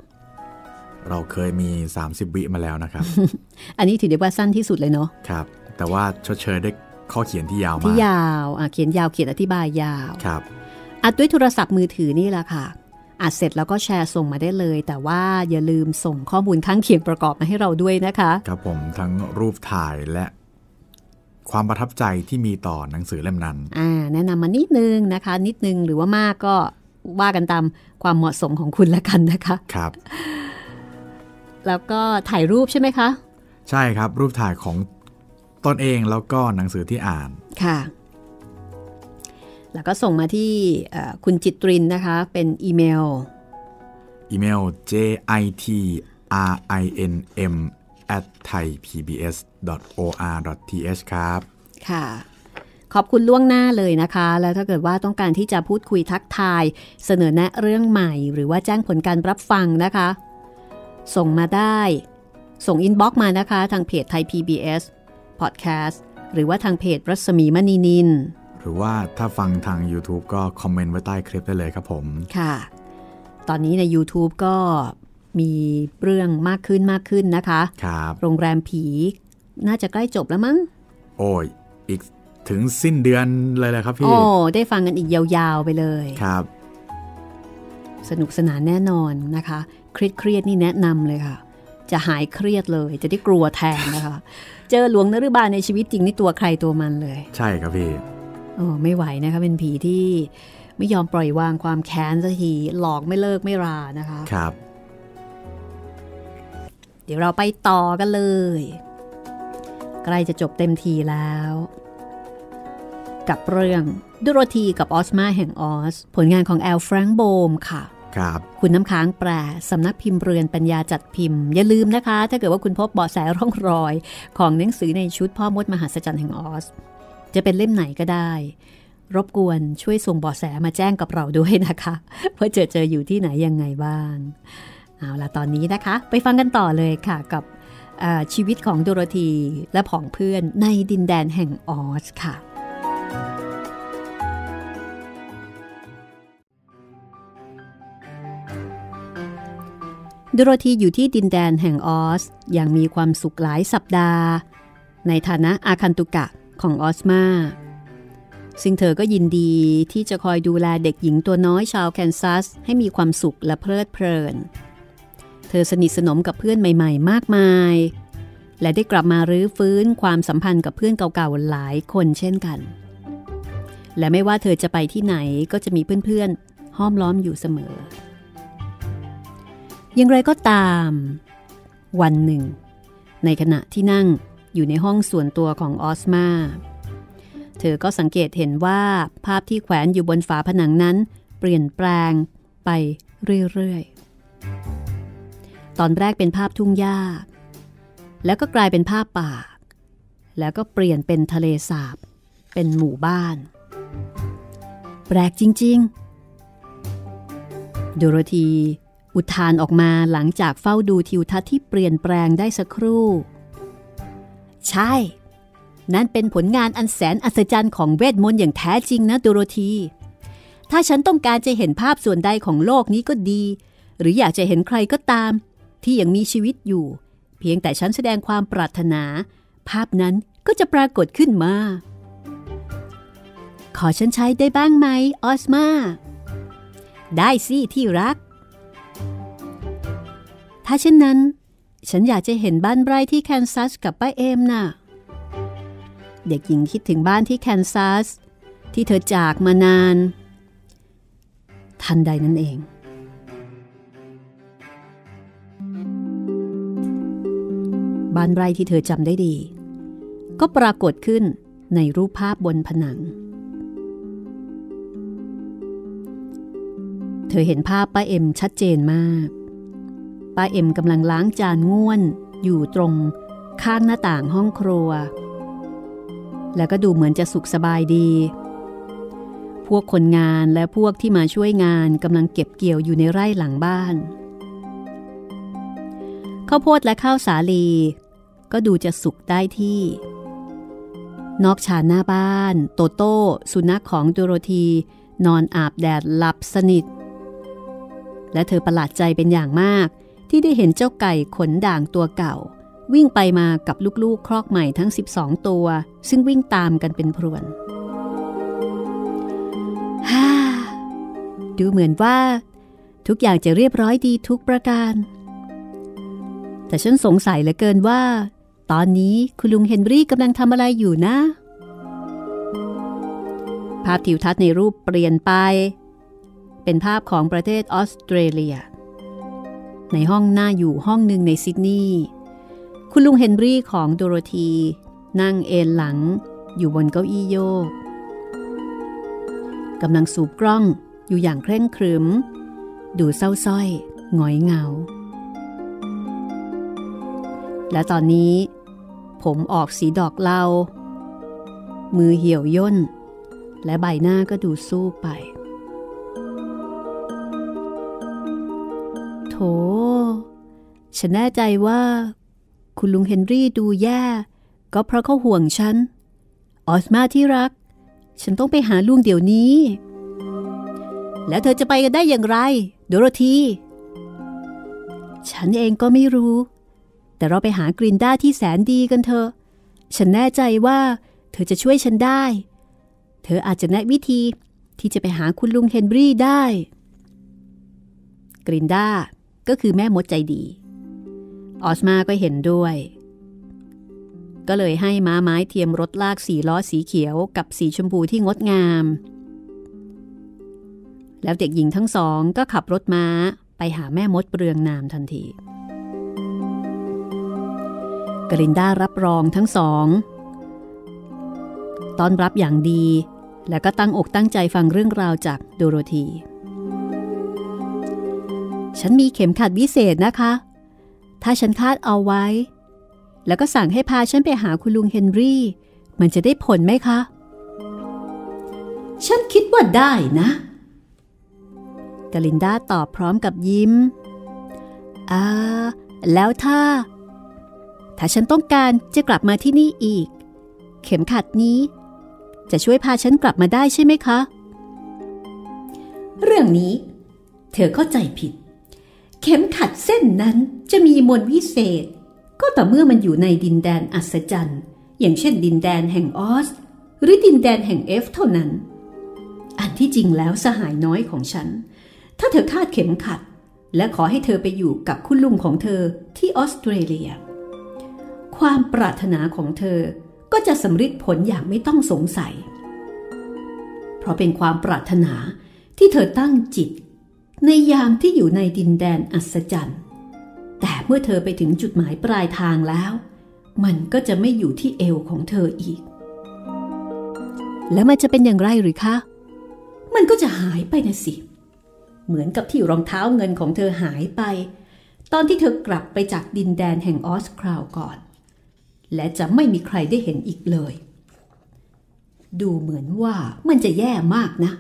เราเคยมีสามสิบวิมาแล้วนะครับอันนี้ถือได้ว่าสั้นที่สุดเลยเนาะครับแต่ว่าชดเชยได้ข้อเขียนที่ยาวมากที่ยาวอ่ะเขียนยาวเขียนอธิบายยาวครับอัดด้วยโทรศัพท์มือถือนี่แหละค่ะอัดเสร็จแล้วก็แชร์ส่งมาได้เลยแต่ว่าอย่าลืมส่งข้อมูลข้างเคียงประกอบมาให้เราด้วยนะคะครับผมทั้งรูปถ่ายและความประทับใจที่มีต่อหนังสือเล่มนั้นอ่าแนะนำมานิดนึงนะคะนิดนึงหรือว่ามากก็ว่ากันตามความเหมาะสมของคุณละกันนะคะครับแล้วก็ถ่ายรูปใช่ไหมคะใช่ครับรูปถ่ายของตนเองแล้วก็หนังสือที่อ่านค่ะแล้วก็ส่งมาที่คุณจิตรินนะคะเป็นอีเมลอีเมล เจ ไอ ที อาร์ ไอ เอ็น เอ็ม แอท ไทย พี บี เอส ดอท โอ อาร์ ดอท ที เอช ครับค่ะขอบคุณล่วงหน้าเลยนะคะแล้วถ้าเกิดว่าต้องการที่จะพูดคุยทักทายเสนอแนะเรื่องใหม่หรือว่าแจ้งผลการรับฟังนะคะส่งมาได้ส่งอินบ็อกซ์มานะคะทางเพจไทย พี บี เอส Podcast หรือว่าทางเพจรัศมีมณีนินหรือว่าถ้าฟังทาง YouTube ก็คอมเมนต์ไว้ใต้คลิปได้เลยครับผมค่ะตอนนี้ใน YouTube ก็มีเรื่องมากขึ้นมากขึ้นนะคะครับโรงแรมผีน่าจะใกล้จบแล้วมั้งโอ้ยอีกถึงสิ้นเดือนเลยแหละครับพี่โอ้ได้ฟังกันอีกยาวๆไปเลยครับสนุกสนานแน่นอนนะคะเครียดๆนี่แนะนำเลยค่ะจะหายเครียดเลยจะได้กลัวแทนนะคะ เจอหลวงนฤบาลในชีวิตจริงนี่ตัวใครตัวมันเลยใช่ครับพี่ โอ้ไม่ไหวนะคะเป็นผีที่ไม่ยอมปล่อยวางความแค้นสักทีหลอกไม่เลิกไม่รานะคะครับเดี๋ยวเราไปต่อกันเลยใกล้จะจบเต็มทีแล้วกับเรื่องดูโรธีกับออสมาแห่งออสผลงานของแอลแฟรงค์โบมค่ะครับคุณน้ำค้างแปลสำนักพิมพ์เรือนปัญญาจัดพิมพ์อย่าลืมนะคะถ้าเกิดว่าคุณพบเบาะแสร่องรอยของหนังสือในชุดพ่อมดมหัศจรรย์แห่งออสจะเป็นเล่มไหนก็ได้รบกวนช่วยส่งเบาะแสมาแจ้งกับเราด้วยนะคะว่าเจอเจออยู่ที่ไหนยังไงบ้างเอาล่ะตอนนี้นะคะไปฟังกันต่อเลยค่ะกับชีวิตของดูโรธีและผองเพื่อนในดินแดนแห่งออสค่ะดูโรธีอยู่ที่ดินแดนแห่งออสอย่างมีความสุขหลายสัปดาห์ในฐานะอาคันตุกะของออสมาซึ่งเธอก็ยินดีที่จะคอยดูแลเด็กหญิงตัวน้อยชาวแคนซัสให้มีความสุขและเพลิดเพลินเธอสนิทสนมกับเพื่อนใหม่ๆมากมายและได้กลับมารื้อฟื้นความสัมพันธ์กับเพื่อนเก่าๆหลายคนเช่นกันและไม่ว่าเธอจะไปที่ไหนก็จะมีเพื่อนๆห้อมล้อมอยู่เสมออย่างไรก็ตามวันหนึ่งในขณะที่นั่งอยู่ในห้องส่วนตัวของออสมาเธอก็สังเกตเห็นว่าภาพที่แขวนอยู่บนฝาผนังนั้นเปลี่ยนแปลงไปเรื่อยๆตอนแรกเป็นภาพทุ่งหญ้าแล้วก็กลายเป็นภาพป่าแล้วก็เปลี่ยนเป็นทะเลสาบเป็นหมู่บ้านแปลกจริงๆดูโรธีอุทานออกมาหลังจากเฝ้าดูทิวทัศน์ที่เปลี่ยนแปลงได้สักครู่ใช่นั่นเป็นผลงานอันแสนอัศจรรย์ของเวทมนต์อย่างแท้จริงนะดูโรธีถ้าฉันต้องการจะเห็นภาพส่วนใดของโลกนี้ก็ดีหรืออยากจะเห็นใครก็ตามที่ยังมีชีวิตอยู่เพียงแต่ฉันแสดงความปรารถนาภาพนั้นก็จะปรากฏขึ้นมาขอฉันใช้ได้บ้างไหมออสมาได้สิที่รักถ้าเช่นนั้นฉันอยากจะเห็นบ้านไร่ที่แคนซัสกับป้าเอมน่ะเด็กหญิงคิดถึงบ้านที่แคนซัสที่เธอจากมานานทันใดนั่นเองบ้านไร่ที่เธอจำได้ดีก็ปรากฏขึ้นในรูปภาพบนผนังเธอเห็นภาพป้าเอมชัดเจนมากป้าเอ็มกำลังล้างจานง่วนอยู่ตรงข้างหน้าต่างห้องครัวแล้วก็ดูเหมือนจะสุขสบายดีพวกคนงานและพวกที่มาช่วยงานกำลังเก็บเกี่ยวอยู่ในไร่หลังบ้านข้าวโพดและข้าวสาลีก็ดูจะสุกได้ที่นอกชานหน้าบ้านโตโต้สุนัขของดูโรธีนอนอาบแดดหลับสนิทและเธอประหลาดใจเป็นอย่างมากที่ได้เห็นเจ้าไก่ขนด่างตัวเก่าวิ่งไปมากับลูกๆครอกใหม่ทั้งสิบสองตัวซึ่งวิ่งตามกันเป็นพรวนฮ่าดูเหมือนว่าทุกอย่างจะเรียบร้อยดีทุกประการแต่ฉันสงสัยเหลือเกินว่าตอนนี้คุณลุงเฮนรี่กำลังทำอะไรอยู่นะภาพทิวทัศน์ในรูปเปลี่ยนไปเป็นภาพของประเทศออสเตรเลียในห้องหน้าอยู่ห้องหนึ่งในซิดนีย์คุณลุงเฮนรี่ของดูโรธีนั่งเอนหลังอยู่บนเก้าอี้โยกกำลังสูบกล้องอยู่อย่างเคร่งครึมดูเศร้าส้อยหงอยเหงาและตอนนี้ผมออกสีดอกเหลามือเหี่ยวย่นและใบหน้าก็ดูสู้ไปโถฉันแน่ใจว่าคุณลุงเฮนรี่ดูแย่ก็เพราะเขาห่วงฉันออสมาที่รักฉันต้องไปหาลุงเดี๋ยวนี้แล้วเธอจะไปกันได้อย่างไรดูโรธีฉันเองก็ไม่รู้แต่เราไปหากรินด้าที่แสนดีกันเถอะฉันแน่ใจว่าเธอจะช่วยฉันได้เธออาจจะแนะวิธีที่จะไปหาคุณลุงเฮนรี่ได้กรินด้าก็คือแม่มดใจดีออสมาก็เห็นด้วย ก็เลยให้ม้าไม้เทียมรถลากสีล้อสีเขียวกับสีชมพูที่งดงามแล้วเด็กหญิงทั้งสองก็ขับรถม้าไปหาแม่มดเปลืองนามทันทีกลินดารับรองทั้งสองต้อนรับอย่างดีและก็ตั้งอกตั้งใจฟังเรื่องราวจากโดโรธีฉันมีเข็มขัดวิเศษนะคะถ้าฉันคาดเอาไว้แล้วก็สั่งให้พาฉันไปหาคุณลุงเฮนรี่มันจะได้ผลไหมคะฉันคิดว่าได้นะกลินดาตอบพร้อมกับยิ้มอ่าแล้วถ้าถ้าฉันต้องการจะกลับมาที่นี่อีกเข็มขัดนี้จะช่วยพาฉันกลับมาได้ใช่ไหมคะเรื่องนี้เธอเข้าใจผิดเข็มขัดเส้นนั้นจะมีมนต์วิเศษก็ต่อเมื่อมันอยู่ในดินแดนอัศจรรย์อย่างเช่นดินแดนแห่งออสหรือดินแดนแห่งเอฟเท่านั้นอันที่จริงแล้วสหายน้อยของฉันถ้าเธอคาดเข็มขัดและขอให้เธอไปอยู่กับคุณลุงของเธอที่ออสเตรเลียความปรารถนาของเธอก็จะสำเร็จผลอย่างไม่ต้องสงสัยเพราะเป็นความปรารถนาที่เธอตั้งจิตในยามที่อยู่ในดินแดนอัศจรรย์แต่เมื่อเธอไปถึงจุดหมายปลายทางแล้วมันก็จะไม่อยู่ที่เอวของเธออีกแล้วมันจะเป็นอย่างไรหรือคะมันก็จะหายไปนะสิเหมือนกับที่รองเท้าเงินของเธอหายไปตอนที่เธอกลับไปจากดินแดนแห่งออสคราวก่อนและจะไม่มีใครได้เห็นอีกเลยดูเหมือนว่ามันจะแย่มากนะ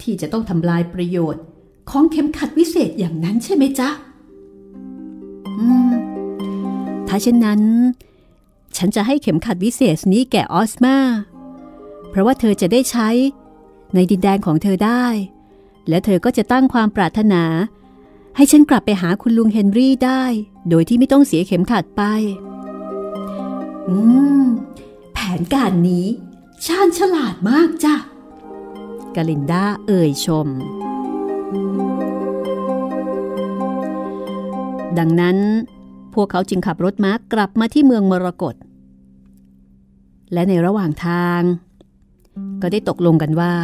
ที่จะต้องทำลายประโยชน์ของเข็มขัดวิเศษอย่างนั้นใช่ไหมจ๊ะอืมถ้าเช่นนั้นฉันจะให้เข็มขัดวิเศษนี้แก่ออสมาเพราะว่าเธอจะได้ใช้ในดินแดนของเธอได้และเธอก็จะตั้งความปรารถนาให้ฉันกลับไปหาคุณลุงเฮนรี่ได้โดยที่ไม่ต้องเสียเข็มขัดไปอืมแผนการนี้ชาญฉลาดมากจ้ะกลินดาเอ่ยชมดังนั้นพวกเขาจึงขับรถม้ากลับมาที่เมืองมรกตและในระหว่างทางก็ได้ตกลงกันว่า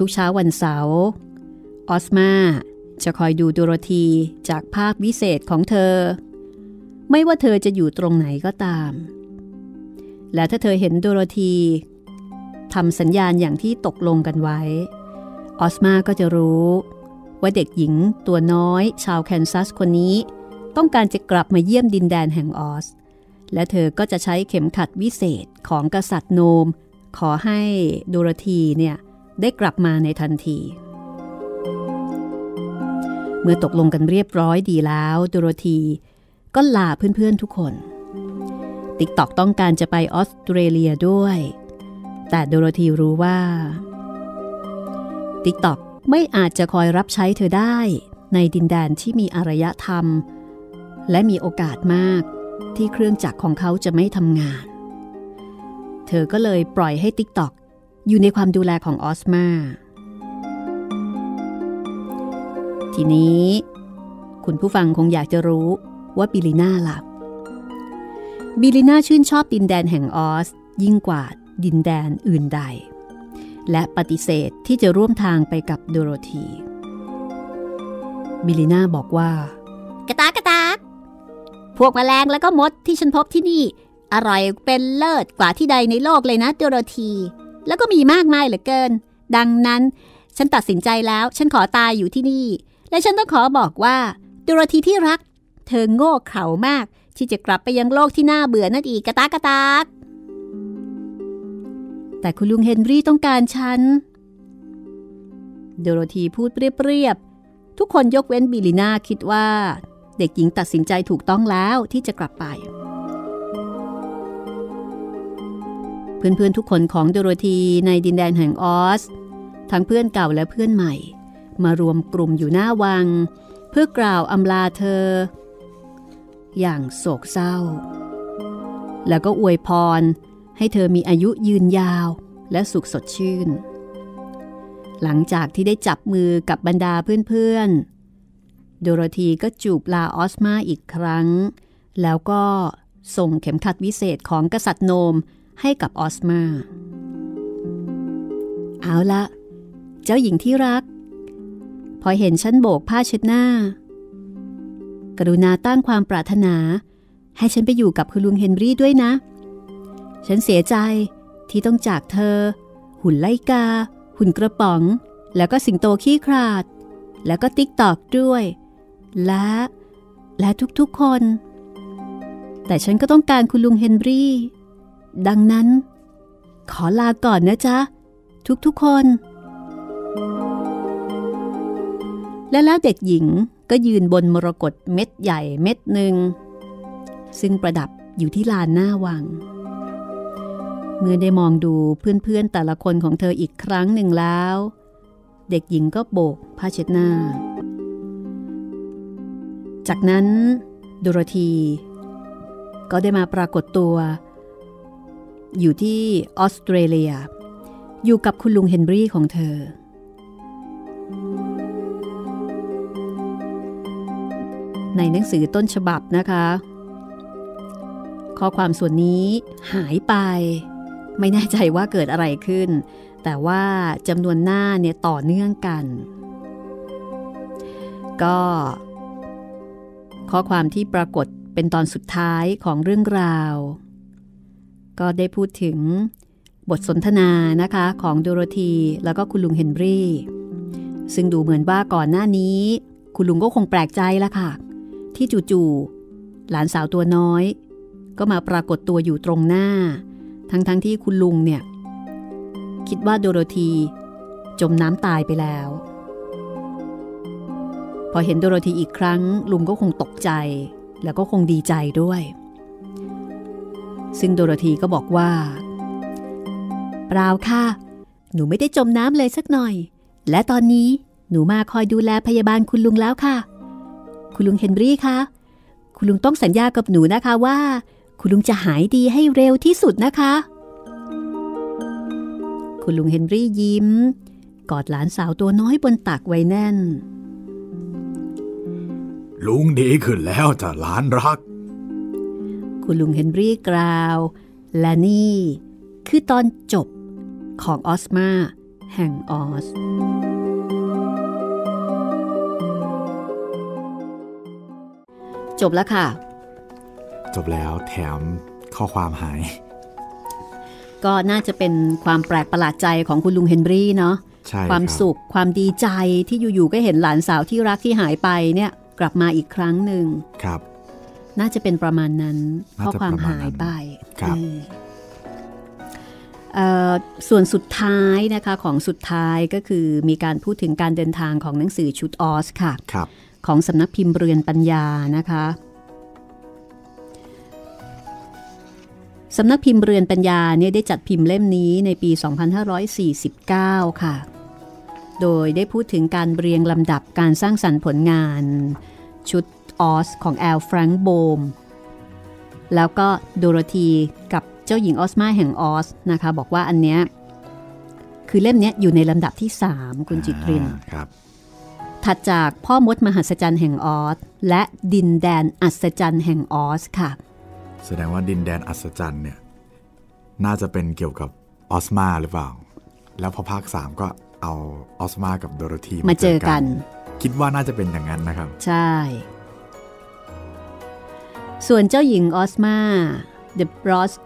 ทุกๆเช้าวันเสาร์ออสมาจะคอยดูโดโรธีจากภาควิเศษของเธอไม่ว่าเธอจะอยู่ตรงไหนก็ตามและถ้าเธอเห็นโดโรธีทำสัญญาณอย่างที่ตกลงกันไว้ออสมาก็จะรู้ว่าเด็กหญิงตัวน้อยชาวแคนซัสคนนี้ต้องการจะกลับมาเยี่ยมดินแดนแห่งออสและเธอก็จะใช้เข็มขัดวิเศษของกษัตริย์โนมขอให้โดโรธีเนี่ยได้กลับมาในทันทีเมื่อตกลงกันเรียบร้อยดีแล้วโดโรธีก็ลาเพื่อนๆทุกคนติ๊กตอกต้องการจะไปออสเตรเลียด้วยแต่โดโรธีรู้ว่าติ๊กตอกไม่อาจจะคอยรับใช้เธอได้ในดินแดนที่มีอารยธรรมและมีโอกาสมากที่เครื่องจักรของเขาจะไม่ทำงานเธอก็เลยปล่อยให้ติ๊กตอกอยู่ในความดูแลของออสมาทีนี้คุณผู้ฟังคงอยากจะรู้ว่าบิลิน่าล่ะบิลิน่าชื่นชอบดินแดนแห่งออสยิ่งกว่าดินแดนอื่นใดและปฏิเสธที่จะร่วมทางไปกับโดโรธีบิลิน่าบอกว่ากระตากระตาพวกแมลงและก็มดที่ฉันพบที่นี่อร่อยเป็นเลิศกว่าที่ใดในโลกเลยนะโดโรธีแล้วก็มีมากมายเหลือเกินดังนั้นฉันตัดสินใจแล้วฉันขอตายอยู่ที่นี่และฉันต้องขอบอกว่าโดโรธีที่รักเธอโง่เขลามากที่จะกลับไปยังโลกที่น่าเบื่อนั่นอีกกระตากระตากแต่คุณลุงเฮนรี่ต้องการฉันโดโรธีพูดเรียบๆทุกคนยกเว้นบิลิน่าคิดว่าเด็กหญิงตัดสินใจถูกต้องแล้วที่จะกลับไปเพื่อนๆทุกคนของโดโรธีในดินแดนแห่งออสทั้งเพื่อนเก่าและเพื่อนใหม่มารวมกลุ่มอยู่หน้าวังเพื่อกล่าวอำลาเธออย่างโศกเศร้าแล้วก็อวยพรให้เธอมีอายุยืนยาวและสุขสดชื่นหลังจากที่ได้จับมือกับบรรดาเพื่อนๆโดโรธีก็จูบลาออสมาอีกครั้งแล้วก็ ส่งเข็มขัดวิเศษของกษัตริย์โนมให้กับออสมาเอาละเจ้าหญิงที่รักพอเห็นฉันโบกผ้าเช็ดหน้ากรุณาตั้งความปรารถนาให้ฉันไปอยู่กับคุณลุงเฮนรี่ด้วยนะฉันเสียใจที่ต้องจากเธอหุ่นไลกาหุ่นกระป๋องแล้วก็สิงโตขี้ขลาดแล้วก็ติ๊กตอกด้วยและและทุกๆคนแต่ฉันก็ต้องการคุณลุงเฮนรี่ดังนั้นขอลาก่อนนะจ๊ะทุกๆคนและแล้วเด็กหญิงก็ยืนบนมรกตเม็ดใหญ่เม็ดหนึ่งซึ่งประดับอยู่ที่ลานหน้าวังเมื่อได้มองดูเพื่อนๆแต่ละคนของเธออีกครั้งหนึ่งแล้วเด็กหญิงก็โบกผ้าเช็ดหน้าจากนั้นโดโรธีก็ได้มาปรากฏตัวอยู่ที่ออสเตรเลียอยู่กับคุณลุงเฮนรี่ของเธอในหนังสือต้นฉบับนะคะข้อความส่วนนี้หายไปไม่แน่ใจว่าเกิดอะไรขึ้นแต่ว่าจำนวนหน้าเนี่ยต่อเนื่องกันก็ข้อความที่ปรากฏเป็นตอนสุดท้ายของเรื่องราวก็ได้พูดถึงบทสนทนานะคะของโดโรธีแล้วก็คุณลุงเฮนรี่ซึ่งดูเหมือนว่าก่อนหน้านี้คุณลุงก็คงแปลกใจละค่ะที่จู่ๆหลานสาวตัวน้อยก็มาปรากฏตัวอยู่ตรงหน้าทั้งๆ ท, ที่คุณลุงเนี่ยคิดว่าโดโรธีจมน้ำตายไปแล้วพอเห็นโดโรธีอีกครั้งลุงก็คงตกใจแล้วก็คงดีใจด้วยซึ่งโดโรธีก็บอกว่าเปล่าค่ะหนูไม่ได้จมน้ำเลยสักหน่อยและตอนนี้หนูมาคอยดูแลพยาบาลคุณลุงแล้วค่ะคุณลุงเฮนรี่คะคุณลุงต้องสัญญากับหนูนะคะว่าคุณลุงจะหายดีให้เร็วที่สุดนะคะคุณลุงเฮนรี่ยิ้มกอดหลานสาวตัวน้อยบนตักไว้แน่นลุงดีขึ้นแล้วจ้ะหลานรักคุณลุงเฮนรี่กล่าวและนี่คือตอนจบของออสมาแห่งออสจบแล้วค่ะจบแล้วแถมข้อความหายก็น่าจะเป็นความแปลกประหลาดใจของคุณลุงเฮนรี่เนาะความสุขความดีใจที่อยู่ๆก็เห็นหลานสาวที่รักที่หายไปเนี่ยกลับมาอีกครั้งหนึ่งครับน่าจะเป็นประมาณนั้นข้อความหายไปครับส่วนสุดท้ายนะคะของสุดท้ายก็คือมีการพูดถึงการเดินทางของหนังสือชุดออสค่ะครับของสำนักพิมพ์เรือนปัญญานะคะสำนักพิมพ์เรือนปัญญาเนี่ยได้จัดพิมพ์เล่มนี้ในปีสองพันห้าร้อยสี่สิบเก้าค่ะโดยได้พูดถึงการเรียงลำดับการสร้างสรรค์ผลงานชุดออสของแอลแฟรงค์โบมแล้วก็โดโรธีกับเจ้าหญิงออสมาแห่งออสนะคะบอกว่าอันเนี้ยคือเล่มเนี้ยอยู่ในลำดับที่สามคุณจิตรินครับถัดจากพ่อมดมหัศจรรย์แห่งออสและดินแดนอัศจรรย์แห่งออสค่ะแสดงว่าดินแดนอัศจรรย์เนี่ยน่าจะเป็นเกี่ยวกับออสมาหรือเปล่าแล้วพอภาคสามก็เอาออสมากับโดโรธีมาเจอกันคิดว่าน่าจะเป็นอย่างนั้นนะครับใช่ส่วนเจ้าหญิงออสมา The Lost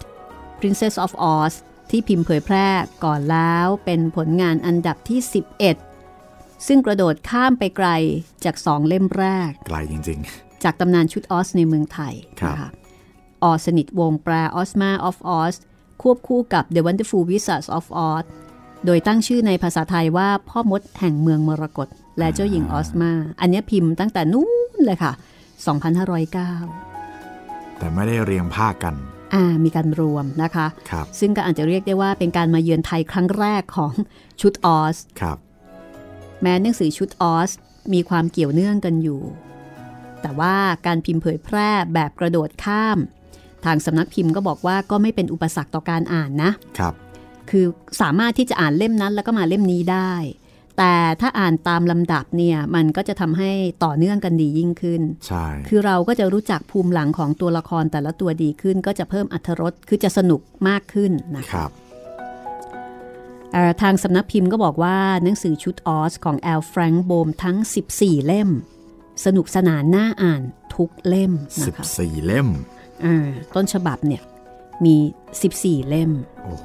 Princess of Oz ที่พิมพ์เผยแพร่ก่อนแล้วเป็นผลงานอันดับที่สิบเอ็ดซึ่งกระโดดข้ามไปไกลจากสองเล่มแรกไกลจริงๆจากตำนานชุดออสในเมืองไทยนะคะออสนิทวงแปลออสมาออฟออสควบคู่กับ The Wonderful Wizard of Oz โดยตั้งชื่อในภาษาไทยว่าพ่อมดแห่งเมืองมรกตและเจ้าหญิงออสมาอันนี้พิมพ์ตั้งแต่นู้นเลยค่ะสองพันห้าร้อยเก้าแต่ไม่ได้เรียงภาคกันอ่ามีการรวมนะคะซึ่งก็อาจจะเรียกได้ว่าเป็นการมาเยือนไทยครั้งแรกของชุดออสครับแม้หนังสือชุดออสมีความเกี่ยวเนื่องกันอยู่แต่ว่าการพิมพ์เผยแพร่แบบกระโดดข้ามทางสำนักพิมพ์ก็บอกว่าก็ไม่เป็นอุปสรรคต่อการอ่านนะครับคือสามารถที่จะอ่านเล่มนั้นแล้วก็มาเล่มนี้ได้ แต่ถ้าอ่านตามลำดับเนี่ยมันก็จะทำให้ต่อเนื่องกันดียิ่งขึ้นใช่คือเราก็จะรู้จักภูมิหลังของตัวละครแต่ละตัวดีขึ้นก็จะเพิ่มอรรถรสคือจะสนุกมากขึ้นนะครับทางสำนักพิมพ์ก็บอกว่าหนังสือชุดออสของแอลแฟรงค์โบมทั้งสิบสี่เล่มสนุกสนานน่าอ่านทุกเล่มนะคะสิบสี่เล่มต้นฉบับเนี่ยมีสิบสี่เล่มโอ้โห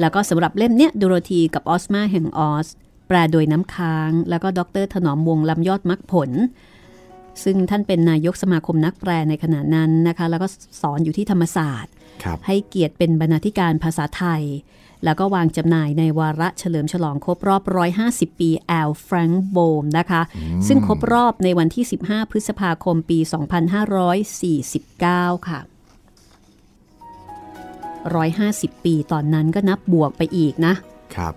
แล้วก็สำหรับเล่มเนี้ยดูโรธีกับออสมาแห่งออสแปลโดยน้ำค้างแล้วก็ดร.ถนอมวงลำยอดมรรคผลซึ่งท่านเป็นนายกสมาคมนักแปลในขณะนั้นนะคะแล้วก็สอนอยู่ที่ธรรมศาสตร์ให้เกียรติเป็นบรรณาธิการภาษาไทยแล้วก็วางจำหน่ายในวาระเฉลิมฉลองครบรอบหนึ่งร้อยห้าสิบปีแอลแฟรงค์โบมนะคะซึ่งครบรอบในวันที่สิบห้าพฤษภาคมปีสองพันห้าร้อยสี่สิบเก้าค่ะหนึ่งร้อยห้าสิบปีตอนนั้นก็นับบวกไปอีกนะ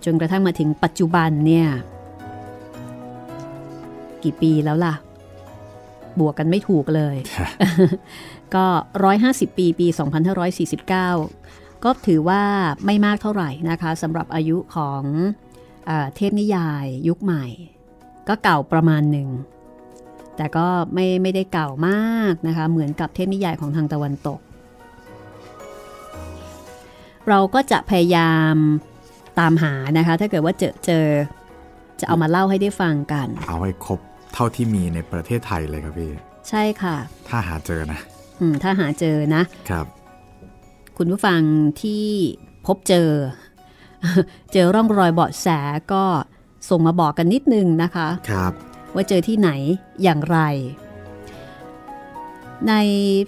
จนกระทั่งมาถึงปัจจุบันเนี่ยกี่ปีแล้วล่ะบวกกันไม่ถูกเลย ก็หนึ่งร้อยห้าสิบปีปีสองพันห้าร้อยสี่สิบเก้าก็ถือว่าไม่มากเท่าไหร่นะคะสำหรับอายุของเอ่อเทพนิยายยุคใหม่ก็เก่าประมาณหนึ่งแต่ก็ไม่ไม่ได้เก่ามากนะคะเหมือนกับเทพนิยายของทางตะวันตกเราก็จะพยายามตามหานะคะถ้าเกิดว่าเจอเจอจะเอามาเล่าให้ได้ฟังกันเอาให้ครบเท่าที่มีในประเทศไทยเลยครับพี่ใช่ค่ะถ้าหาเจอนะอืมถ้าหาเจอนะครับคุณผู้ฟังที่พบเจอเจอร่องรอยเบาะแสก็ส่งมาบอกกันนิดนึงนะคะครับว่าเจอที่ไหนอย่างไรใน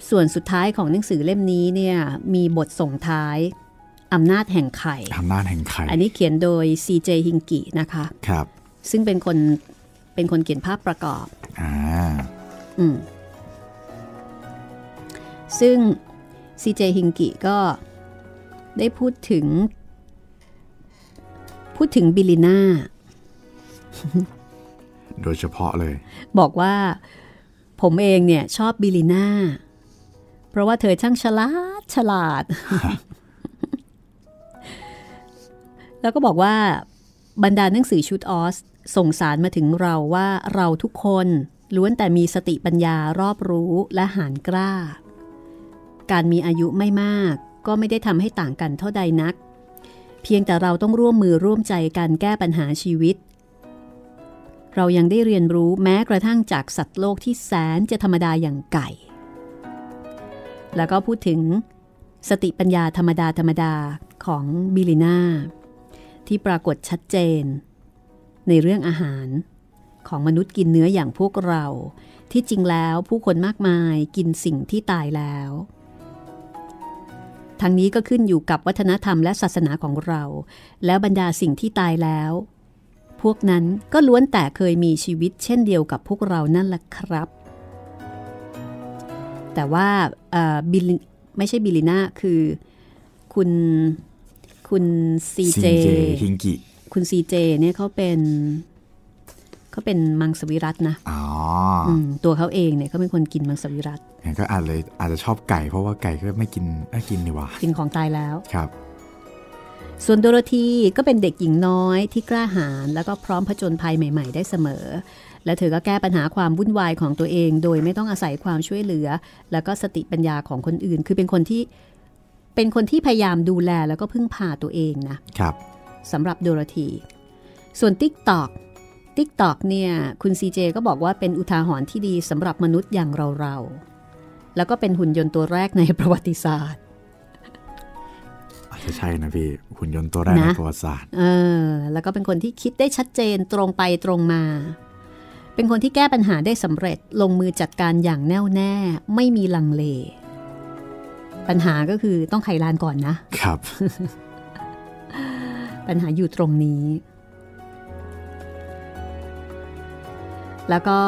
ส่วนสุดท้ายของหนังสือเล่มนี้เนี่ยมีบทส่งท้ายอำนาจแห่งไข่อำนาจแห่งไข่อันนี้เขียนโดย ซี เจ ฮิงกินะคะครับซึ่งเป็นคนเป็นคนเขียนภาพประกอบอ่าอืมซึ่ง ซี เจ ฮิงกิก็ได้พูดถึงพูดถึงบิลลิน่า โดยเฉพาะเลยบอกว่าผมเองเนี่ยชอบบิลลิน่าเพราะว่าเธอช่างฉลาดฉลาด แล้วก็บอกว่าบรรดาหนังสือชุดออสส่งสารมาถึงเราว่าเราทุกคนล้วนแต่มีสติปัญญารอบรู้และหาญกล้าการมีอายุไม่มากก็ไม่ได้ทำให้ต่างกันเท่าใดนักเพียงแต่เราต้องร่วมมือร่วมใจกันแก้ปัญหาชีวิตเรายังได้เรียนรู้แม้กระทั่งจากสัตว์โลกที่แสนจะธรรมดาอย่างไก่แล้วก็พูดถึงสติปัญญาธรรมดาธรรมดาของบิลลิน่าที่ปรากฏชัดเจนในเรื่องอาหารของมนุษย์กินเนื้ออย่างพวกเราที่จริงแล้วผู้คนมากมายกินสิ่งที่ตายแล้วทั้งนี้ก็ขึ้นอยู่กับวัฒนธรรมและศาสนาของเราแล้วบรรดาสิ่งที่ตายแล้วพวกนั้นก็ล้วนแต่เคยมีชีวิตเช่นเดียวกับพวกเรานั่นแหละครับแต่ว่าบิลไม่ใช่บิลลิน่าคือคุณคุณซีเจฮิงกิคุณซีเจเนี่ยเขาเป็นเขาเป็นมังสวิรัตินะอ๋อตัวเขาเองเนี่ยเขาเป็นคนกินมังสวิรัติก็อาจเลยอาจจะชอบไก่เพราะว่าไก่ก็ไม่กินไม่กินนี่หว่ากินของตายแล้วครับส่วนโดโรธีก็เป็นเด็กหญิงน้อยที่กล้าหาญแล้วก็พร้อมผจญภัยใหม่ๆได้เสมอและเธอก็แก้ปัญหาความวุ่นวายของตัวเองโดยไม่ต้องอาศัยความช่วยเหลือแล้วก็สติปัญญาของคนอื่นคือเป็นคนที่เป็นคนที่พยายามดูแลแล้วก็พึ่งพาตัวเองนะครับสำหรับโดโรธีส่วน TikTok TikTok เนี่ยคุณ ซี เจ ก็บอกว่าเป็นอุทาหรณ์ที่ดีสำหรับมนุษย์อย่างเราๆแล้วก็เป็นหุ่นยนต์ตัวแรกในประวัติศาสตร์ใช่นะพี่หุ่นยนต์ตัวแรกในประวัติศาสตร์เออแล้วก็เป็นคนที่คิดได้ชัดเจนตรงไปตรงมาเป็นคนที่แก้ปัญหาได้สำเร็จลงมือจัดการอย่างแน่วแน่ไม่มีลังเลปัญหาก็คือต้องไขลานก่อนนะครับ ปัญหาอยู่ตรงนี้แล้วก็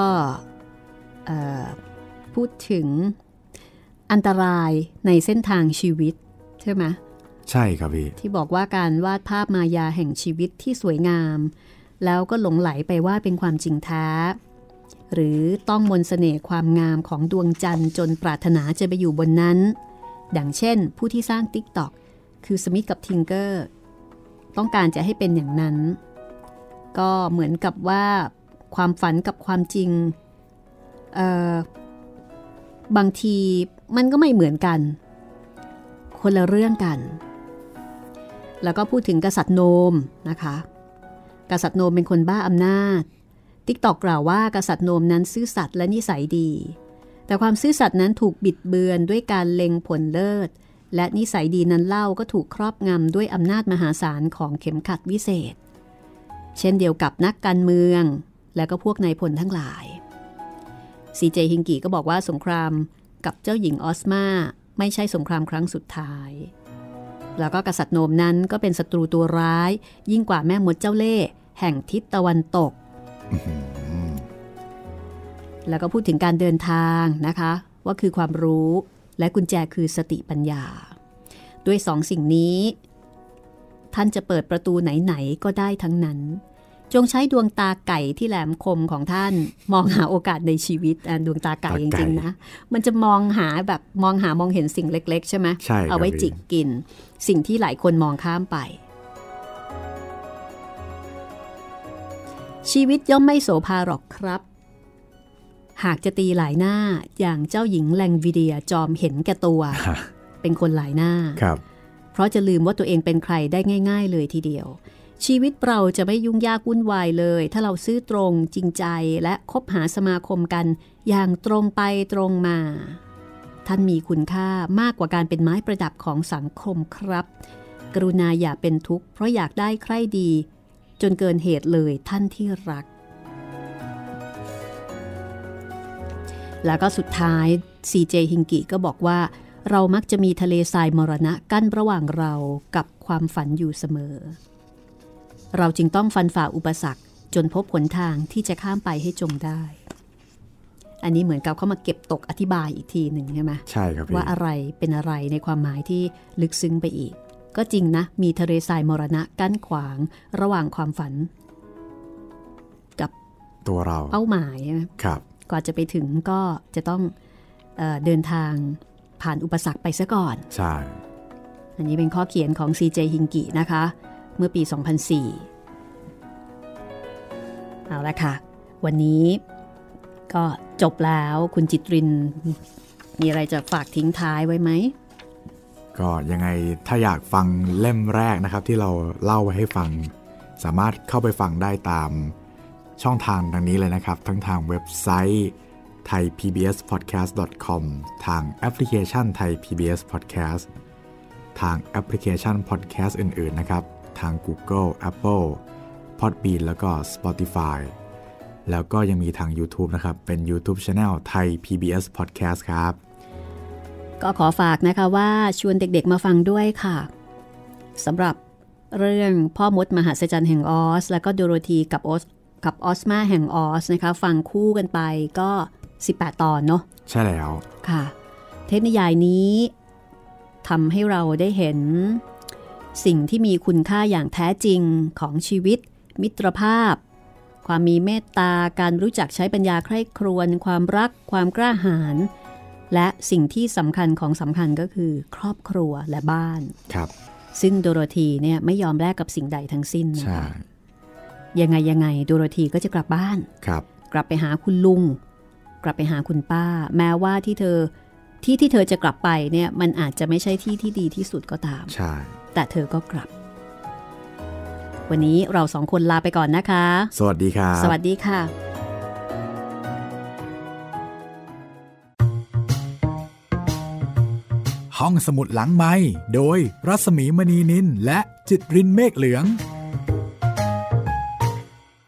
พูดถึงอันตรายในเส้นทางชีวิตใช่ไหมใช่ครับพี่ที่บอกว่าการวาดภาพมายาแห่งชีวิตที่สวยงามแล้วก็หลงไหลไปว่าเป็นความจริงแท้หรือต้องมนต์เสน่ห์ความงามของดวงจันทร์จนปรารถนาจะไปอยู่บนนั้นดังเช่นผู้ที่สร้าง TikTok คือสมิธกับทิงเกอร์ต้องการจะให้เป็นอย่างนั้น ก็เหมือนกับว่าความฝันกับความจริงบางทีมันก็ไม่เหมือนกันคนละเรื่องกันแล้วก็พูดถึงกษัตริย์โนมนะคะกษัตริย์โนมเป็นคนบ้าอำนาจติ๊กตอกกล่าวว่ากษัตริย์โนมนั้นซื่อสัตย์และนิสัยดีแต่ความซื่อสัตย์นั้นถูกบิดเบือนด้วยการเล็งผลเลิศและนิสัยดีนั้นเล่าก็ถูกครอบงำด้วยอำนาจมหาศาลของเข็มขัดวิเศษเช่นเดียวกับนักการเมืองและก็พวกนายพลทั้งหลายซีเจฮิงกีก็บอกว่าสงครามกับเจ้าหญิงออสมาไม่ใช่สงครามครั้งสุดท้ายแล้วก็กษัตริย์โนมนั้นก็เป็นศัตรูตัวร้ายยิ่งกว่าแม่มดเจ้าเล่ห์แห่งทิศตะวันตก แล้วก็พูดถึงการเดินทางนะคะว่าคือความรู้และกุญแจคือสติปัญญาด้วยสองสิ่งนี้ท่านจะเปิดประตูไหนๆก็ได้ทั้งนั้นจงใช้ดวงตาไก่ที่แหลมคมของท่านมองหาโอกาสในชีวิตดวงตาไก่จริงๆนะมันจะมองหาแบบมองหามองเห็นสิ่งเล็กๆใช่ไหมเอาไว้จิกกินสิ่งที่หลายคนมองข้ามไปชีวิตย่อมไม่โสภาหรอกครับหากจะตีหลายหน้าอย่างเจ้าหญิงแลงวิเดียจอมเห็นแก่ตัวเป็นคนหลายหน้าเพราะจะลืมว่าตัวเองเป็นใครได้ง่ายๆเลยทีเดียวชีวิตเราจะไม่ยุ่งยากวุ่นวายเลยถ้าเราซื่อตรงจริงใจและคบหาสมาคมกันอย่างตรงไปตรงมาท่านมีคุณค่ามากกว่าการเป็นไม้ประดับของสังคมครับกรุณาอย่าเป็นทุกข์เพราะอยากได้ใครดีจนเกินเหตุเลยท่านที่รักแล้วก็สุดท้ายซีเจฮิงกิก็บอกว่าเรามักจะมีทะเลทรายมรณะกั้นระหว่างเรากับความฝันอยู่เสมอเราจึงต้องฟันฝ่าอุปสรรคจนพบหนทางที่จะข้ามไปให้จงได้อันนี้เหมือนกับเขามาเก็บตกอธิบายอีกทีหนึ่งใช่ไหมใช่ครับว่าอะไรเป็นอะไรในความหมายที่ลึกซึ้งไปอีกก็จริงนะมีทะเลทรายมรณะกั้นขวางระหว่างความฝันกับตัวเราเป้าหมายนะครับกว่าจะไปถึงก็จะต้องเอ่อเดินทางผ่านอุปสรรคไปซะก่อนใช่อันนี้เป็นข้อเขียนของ ซี เจ ฮิงกินะคะเมื่อปี สองพันสี่ เอาละค่ะวันนี้ก็จบแล้วคุณจิตรินมีอะไรจะฝากทิ้งท้ายไว้ไหมก็ยังไงถ้าอยากฟังเล่มแรกนะครับที่เราเล่าไว้ให้ฟังสามารถเข้าไปฟังได้ตามช่องทางดังนี้เลยนะครับทั้งทางเว็บไซต์ไทย พี บี เอส พอดแคสต์ ดอท คอม ทางแอปพลิเคชันไทย พี บี เอส Podcast ทางแอปพลิเคชัน Podcast อื่นๆนะครับทาง Google Apple Podbean แล้วก็ Spotify แล้วก็ยังมีทาง YouTube นะครับเป็น YouTube Channel ไทย พี บี เอส Podcast ครับก็ขอฝากนะคะว่าชวนเด็กๆมาฟังด้วยค่ะสำหรับเรื่องพ่อมดมหัศจรรย์แห่งออสแล้วก็โดโรธีกับออสกับออสมาแห่งออสนะคะฟังคู่กันไปก็สิบแปดตอนเนาะใช่แล้วค่ะเทพนิยายนี้ทำให้เราได้เห็นสิ่งที่มีคุณค่าอย่างแท้จริงของชีวิตมิตรภาพความมีเมตตาการรู้จักใช้ปัญญาใคร่ครวญความรักความกล้าหาญและสิ่งที่สำคัญของสำคัญก็คือครอบครัวและบ้านครับซึ่งโดโรธีเนี่ยไม่ยอมแลกกับสิ่งใดทั้งสิ้นนะคะยังไงยังไงโดโรธีก็จะกลับบ้านครับกลับไปหาคุณลุงกลับไปหาคุณป้าแม้ว่าที่เธอที่ที่เธอจะกลับไปเนี่ยมันอาจจะไม่ใช่ที่ที่ดีที่สุดก็ตามใช่แต่เธอก็กลับวันนี้เราสองคนลาไปก่อนนะคะสวัสดีค่ะสวัสดีค่ะห้องสมุดหลังไมค์โดยรัศมีมณีนินและจิตรินเมฆเหลือง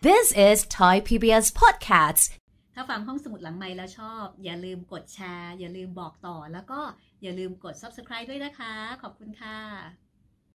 This is Thai พี บี เอส Podcasts ถ้าฟังห้องสมุดหลังไมค์แล้วชอบอย่าลืมกดแชร์อย่าลืมบอกต่อแล้วก็อย่าลืมกด Subscribe ด้วยนะคะขอบคุณค่ะ